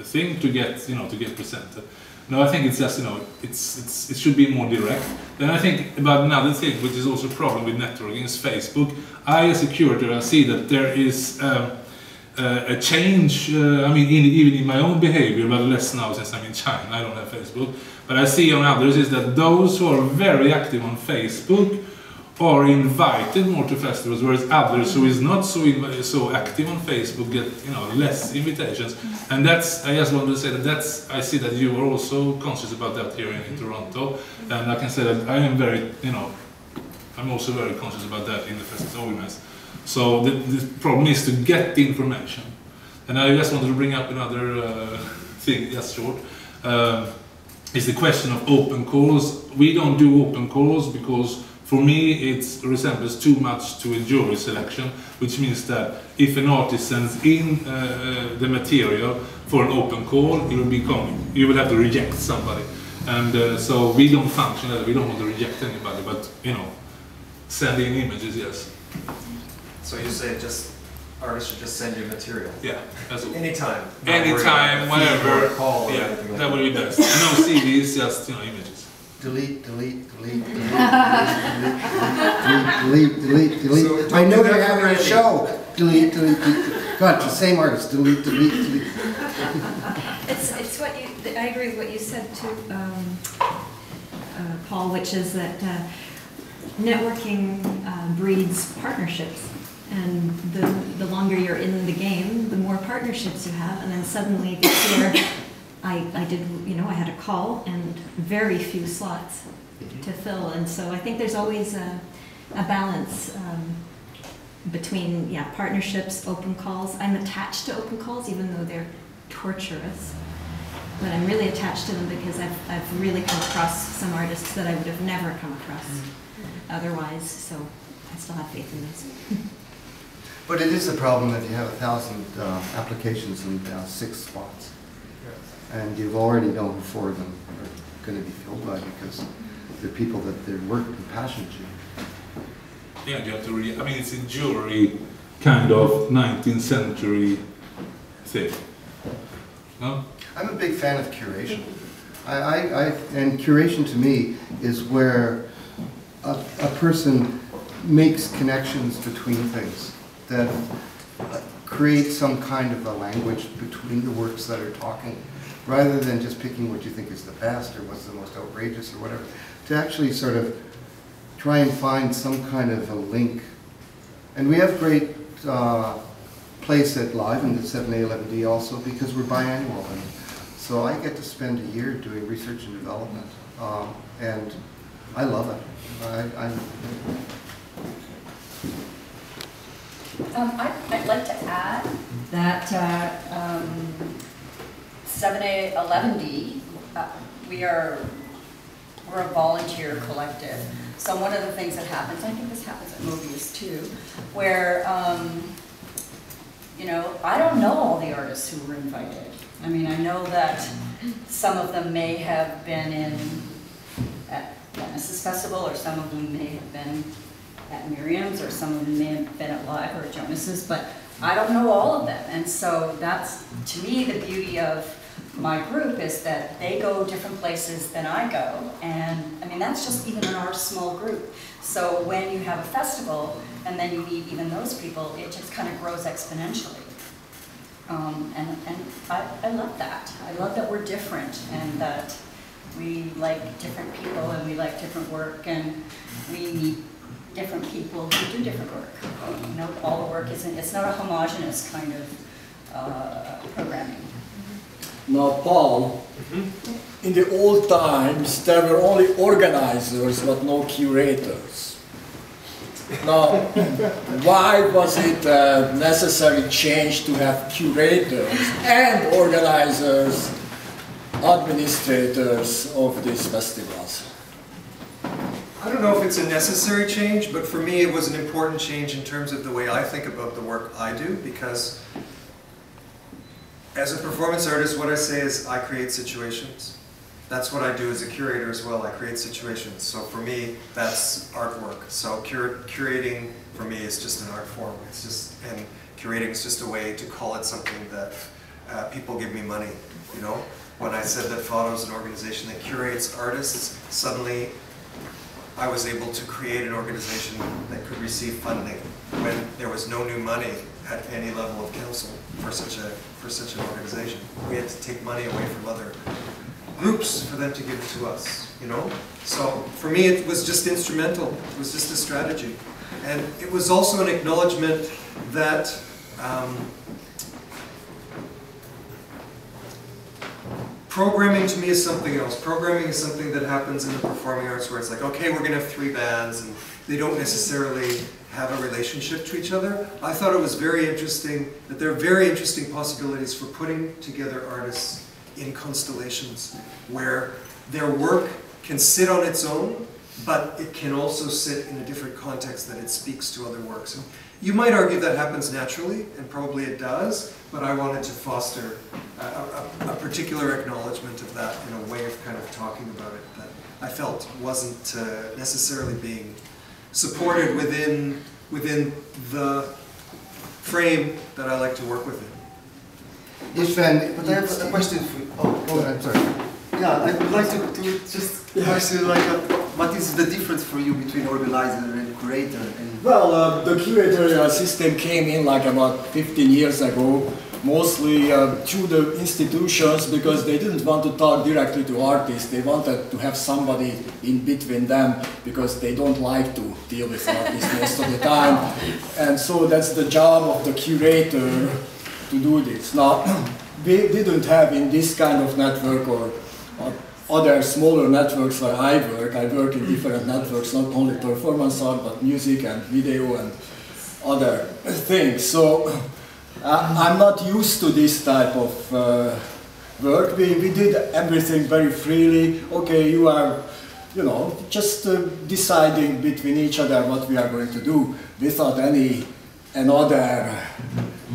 Thing to get, you know, to get presented. No, I think it's just, you know, it should be more direct. Then I think about another thing, which is also a problem with networking, is Facebook. I, as a curator, I see that there is a change. I mean, even in my own behavior, but less now since I'm in China. I don't have Facebook, but I see on others is that those who are very active on Facebook are invited more to festivals, whereas others who is not so active on Facebook get, you know, less invitations. And that's, I just want to say that that's, I see that you are also conscious about that here in Toronto, and I can say that I am very, you know, I'm also very conscious about that in the festival organized. So the problem is to get the information. And I just wanted to bring up another thing, just short. Is the question of open calls. We don't do open calls because for me it resembles too much to a jury selection, which means that if an artist sends in the material for an open call, it will be common. You will have to reject somebody. And so we don't function that. We don't want to reject anybody, but, you know, sending images, yes. So you say just artists should just send you material. Yeah, anytime. Anytime, whenever. Call. Yeah, like that would be best. No CDs, just, you know, images. Delete, delete, delete, delete, delete, delete, delete, delete. So, I know you're having a show. Delete, delete, delete. God, the same artist. Delete, delete, delete. It's what you. I agree with what you said to Paul, which is that networking breeds partnerships. And the longer you're in the game, the more partnerships you have. And then suddenly this year, I did, you know, I had a call and very few slots to fill. And so I think there's always a balance between, yeah, partnerships, open calls. I'm attached to open calls, even though they're torturous. But I'm really attached to them because I've really come across some artists that I would have never come across otherwise. So I still have faith in this. But it is a problem if you have 1,000 applications and 6 spots, and you already know 4 of them are going to be filled by because they're people that their work and passion to. Yeah, you have to really. I mean, it's a jury kind of 19th century thing. No, I'm a big fan of curation. And curation to me is where a person makes connections between things that create some kind of a language between the works that are talking, rather than just picking what you think is the best or what's the most outrageous or whatever, to actually sort of try and find some kind of a link. And we have great place at Live and the 7a-11d also because we're biannual. And so I get to spend a year doing research and development, and I love it. I'd like to add that 7A-11D, we're a volunteer collective. So one of the things that happens, I think this happens at movies too, where, you know, I don't know all the artists who were invited. I mean, I know that some of them may have been at Venice's Festival, or some of them may have been at Miriam's, or some of them may have been at Live or Jonas's, but I don't know all of them. And so that's, to me, the beauty of my group is that they go different places than I go. And I mean, that's just even in our small group. So when you have a festival and then you meet even those people, it just kind of grows exponentially. And I love that. I love that we're different and that we like different people and we like different work and we meet different people who do different work. You know, all the work isn't, it's not a homogenous kind of programming. Now, Paul, in the old times, there were only organizers, but no curators. Now, why was it a necessary change to have curators and organizers, administrators of these festivals? I don't know if it's a necessary change, but for me it was an important change in terms of the way I think about the work I do, because as a performance artist, what I say is I create situations. That's what I do as a curator as well. I create situations. So for me, that's artwork. So curating for me is just an art form. It's just, and curating is just a way to call it something that people give me money, you know? When I said that Fado is an organization that curates artists, suddenly I was able to create an organization that could receive funding when there was no new money at any level of council for such an organization. We had to take money away from other groups for them to give it to us, you know? So for me it was just instrumental, it was just a strategy. And it was also an acknowledgement that programming to me is something else. Programming is something that happens in the performing arts where it's like, okay, we're going to have three bands and they don't necessarily have a relationship to each other. I thought it was very interesting that there are very interesting possibilities for putting together artists in constellations where their work can sit on its own, but it can also sit in a different context that it speaks to other works. And you might argue that happens naturally, and probably it does, but I wanted to foster a particular acknowledgement of that in a way of kind of talking about it that I felt wasn't necessarily being supported within the frame that I like to work within. But I have a question for you. Oh, go ahead, sorry. Yeah, I would like to just ask you, like, what is the difference for you between organizer and curator? And well, the curator system came in like about 15 years ago, mostly through the institutions, because they didn't want to talk directly to artists. They wanted to have somebody in between them, because they don't like to deal with artists most of the time. And so that's the job of the curator, to do this. Now, we didn't have in this kind of network or other smaller networks where I work in different networks, not only performance art, but music and video and other things. So I'm not used to this type of work. We did everything very freely. Okay, you are, you know, just deciding between each other what we are going to do without another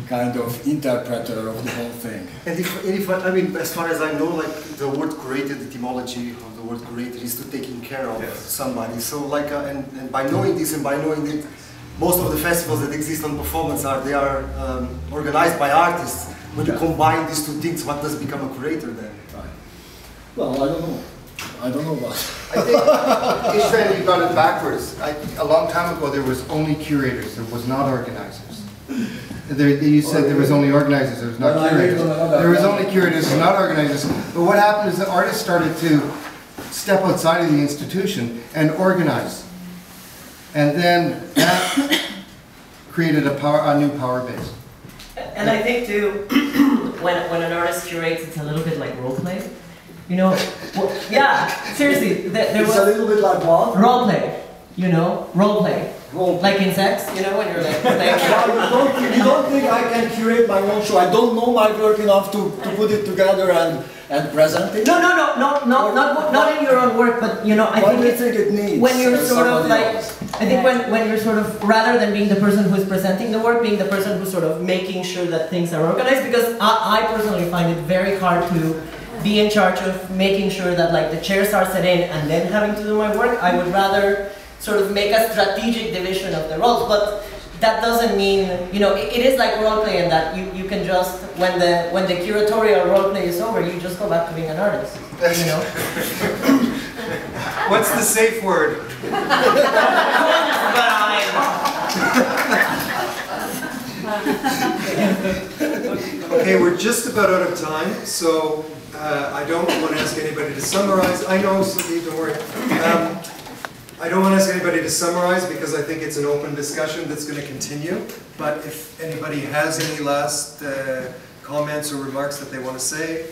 kind of interpreter of the whole thing. And if I mean, as far as I know, like the word curator, the etymology of the word curator is to taking care of somebody. So like, and by knowing this and by knowing that most of the festivals that exist on performance art, they are organized by artists. When you combine these two things, what does become a curator then? Right. Well, I don't know. I don't know what. I think Ishvan, you got it backwards. A long time ago, there was only curators. There was not organizers. You said there was only organizers. There was not curators. There was only curators, not organizers. But what happened is the artists started to step outside of the institution and organize, and then that created a new power base. And I think too, when an artist curates, it's a little bit like role play. You know, well, yeah, seriously, there was a little bit like what? Role play, you know, role play. Role play. Like in sex, you know, when you're like, you don't think I can curate my own show. I don't know my work enough to put it together and present it. No, not in your own work, but you know, I think it needs when you're sort of like, I think when you're sort of, rather than being the person who's presenting the work, being the person who's sort of making sure that things are organized, because I personally find it very hard to be in charge of making sure that like the chairs are set in and then having to do my work. I would rather sort of make a strategic division of the roles, but that doesn't mean, you know, it is like role play in that you can just, when the curatorial role play is over, you just go back to being an artist, you know? What's the safe word? Okay, we're just about out of time, so I don't want to ask anybody to summarize. I know, Sylvie, don't worry. I don't want to ask anybody to summarize because I think it's an open discussion that's going to continue. But if anybody has any last comments or remarks that they want to say,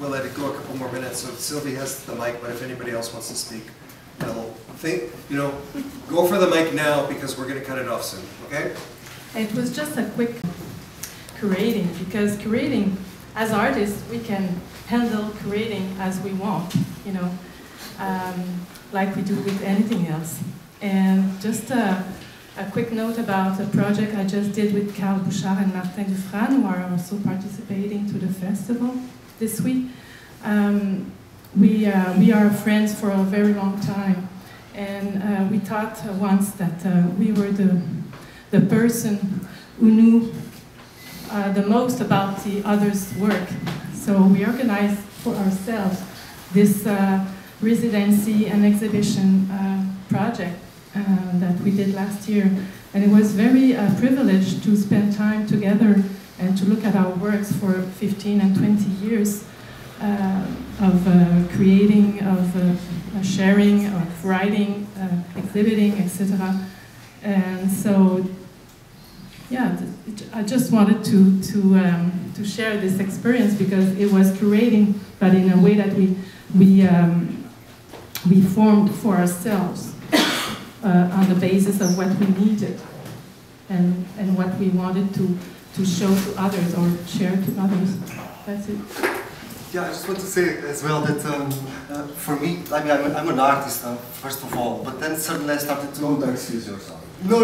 we'll let it go a couple more minutes. So Sylvie has the mic, but if anybody else wants to speak, they'll think, you know, go for the mic now because we're going to cut it off soon, okay? It was just a quick curating, because curating, as artists, we can handle creating as we want, you know, like we do with anything else. And just a quick note about a project I just did with Carl Bouchard and Martin Dufran, who are also participating to the festival this week. We are friends for a very long time, and we thought once that we were the person who knew the most about the others' work. So we organized for ourselves this residency and exhibition project that we did last year. And it was very privileged to spend time together and to look at our works for 15 and 20 years creating, of sharing, of writing, exhibiting, etc. And so, yeah, I just wanted to share this experience because it was curating, but in a way that we formed for ourselves on the basis of what we needed and what we wanted to show to others or share to others. That's it. Yeah, I just want to say as well that for me, I mean, I'm an artist, first of all, but then suddenly I started to... Don't excuse yourself. No,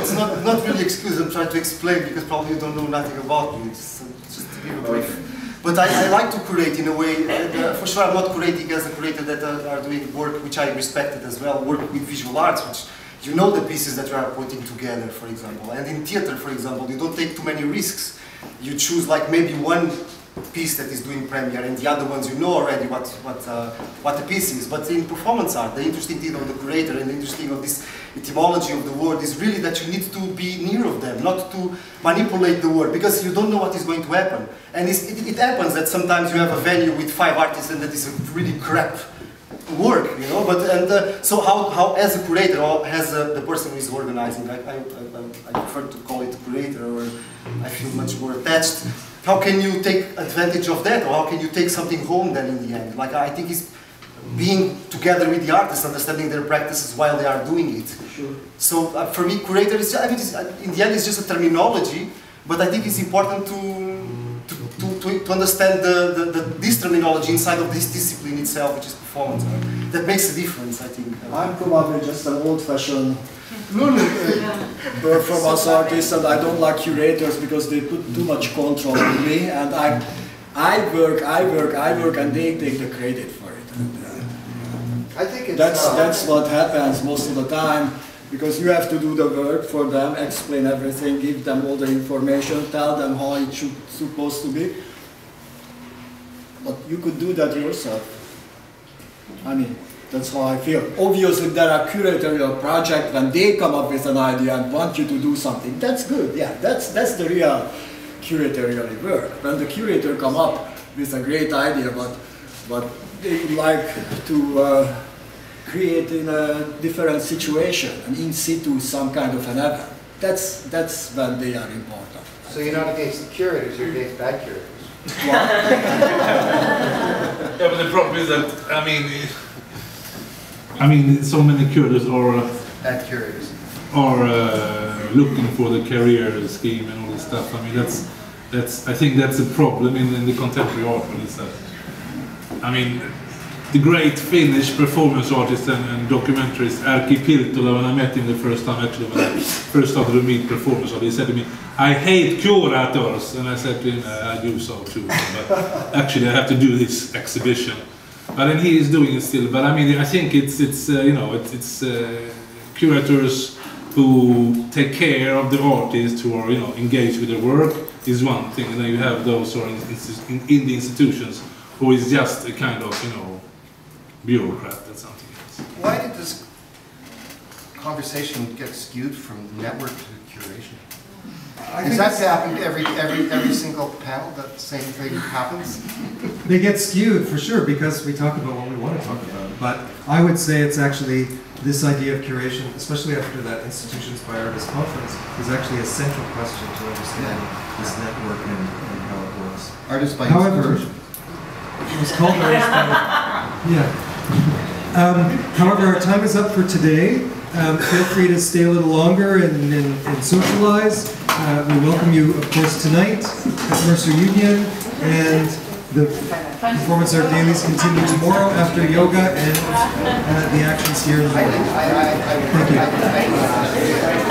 it's not really excuse, I'm trying to explain because probably you don't know nothing about me, just to be brief. But I like to curate in a way, and, for sure I'm not curating as a curator that are doing work which I respected as well, work with visual arts, which you know the pieces that you are putting together, for example. And in theater, for example, you don't take too many risks. You choose like maybe one piece that is doing premiere and the other ones you know already what the piece is. But in performance art, the interesting thing of the curator and the interesting of this etymology of the word is really that you need to be near of them, not to manipulate the word, because you don't know what is going to happen. And it happens that sometimes you have a venue with 5 artists and that is a really crap work, you know, so how as a curator, or as the person who is organizing, I prefer to call it curator, or I feel much more attached, how can you take advantage of that, or how can you take something home then in the end? Like, I think it's being together with the artists, understanding their practices while they are doing it. Sure. So for me, curator is, I mean, in the end it's just a terminology, but I think it's important to understand this terminology inside of this discipline itself, which is performance art. That makes a difference, I think. I'm probably just an old-fashioned performance artist, and I don't like curators because they put too much control on me, and I work, and they take the credit for it. And, I think it's that's what happens most of the time. Because you have to do the work for them, explain everything, give them all the information, tell them how it should supposed to be. But you could do that yourself. I mean, that's how I feel. Obviously, there are curatorial projects when they come up with an idea and want you to do something. That's good. Yeah, that's the real curatorial work. When the curator come up with a great idea, but they would like to. Create in a different situation, an in situ, some kind of an event. That's when they are important. So you're not against the curators, you're against bad curators. Yeah, but the problem is that, I mean, so many curators are bad curators. Are looking for the career scheme and all this stuff. I mean, that's I think that's a problem in the contemporary art world. Is that, I mean. The great Finnish performance artist and documentarist Erkki Pirttola, when I met him the first time, actually, when I first started to meet performance artists, he said to me, "I hate curators," and I said to him, "I do so too, but actually I have to do this exhibition." But then he is doing it still. But I mean, I think it's curators who take care of the artists who are engaged with their work is one thing, and then you have those who are in the institutions who is just a kind of bureaucrat, that's something else. Why did this conversation get skewed from network to curation? Is that happened every single panel, that same thing happens? They get skewed, for sure, because we talk about what we want to talk about. But I would say it's actually this idea of curation, especially after that Institutions by Artists conference, is actually a central question to understand this network and how it works. Artists by Institutions. It was called Artists by Institutions. However, our time is up for today. Feel free to stay a little longer and socialize. We welcome you, of course, tonight at Mercer Union, and the performance art dailies continue tomorrow after yoga and the actions here in the morning. Thank you.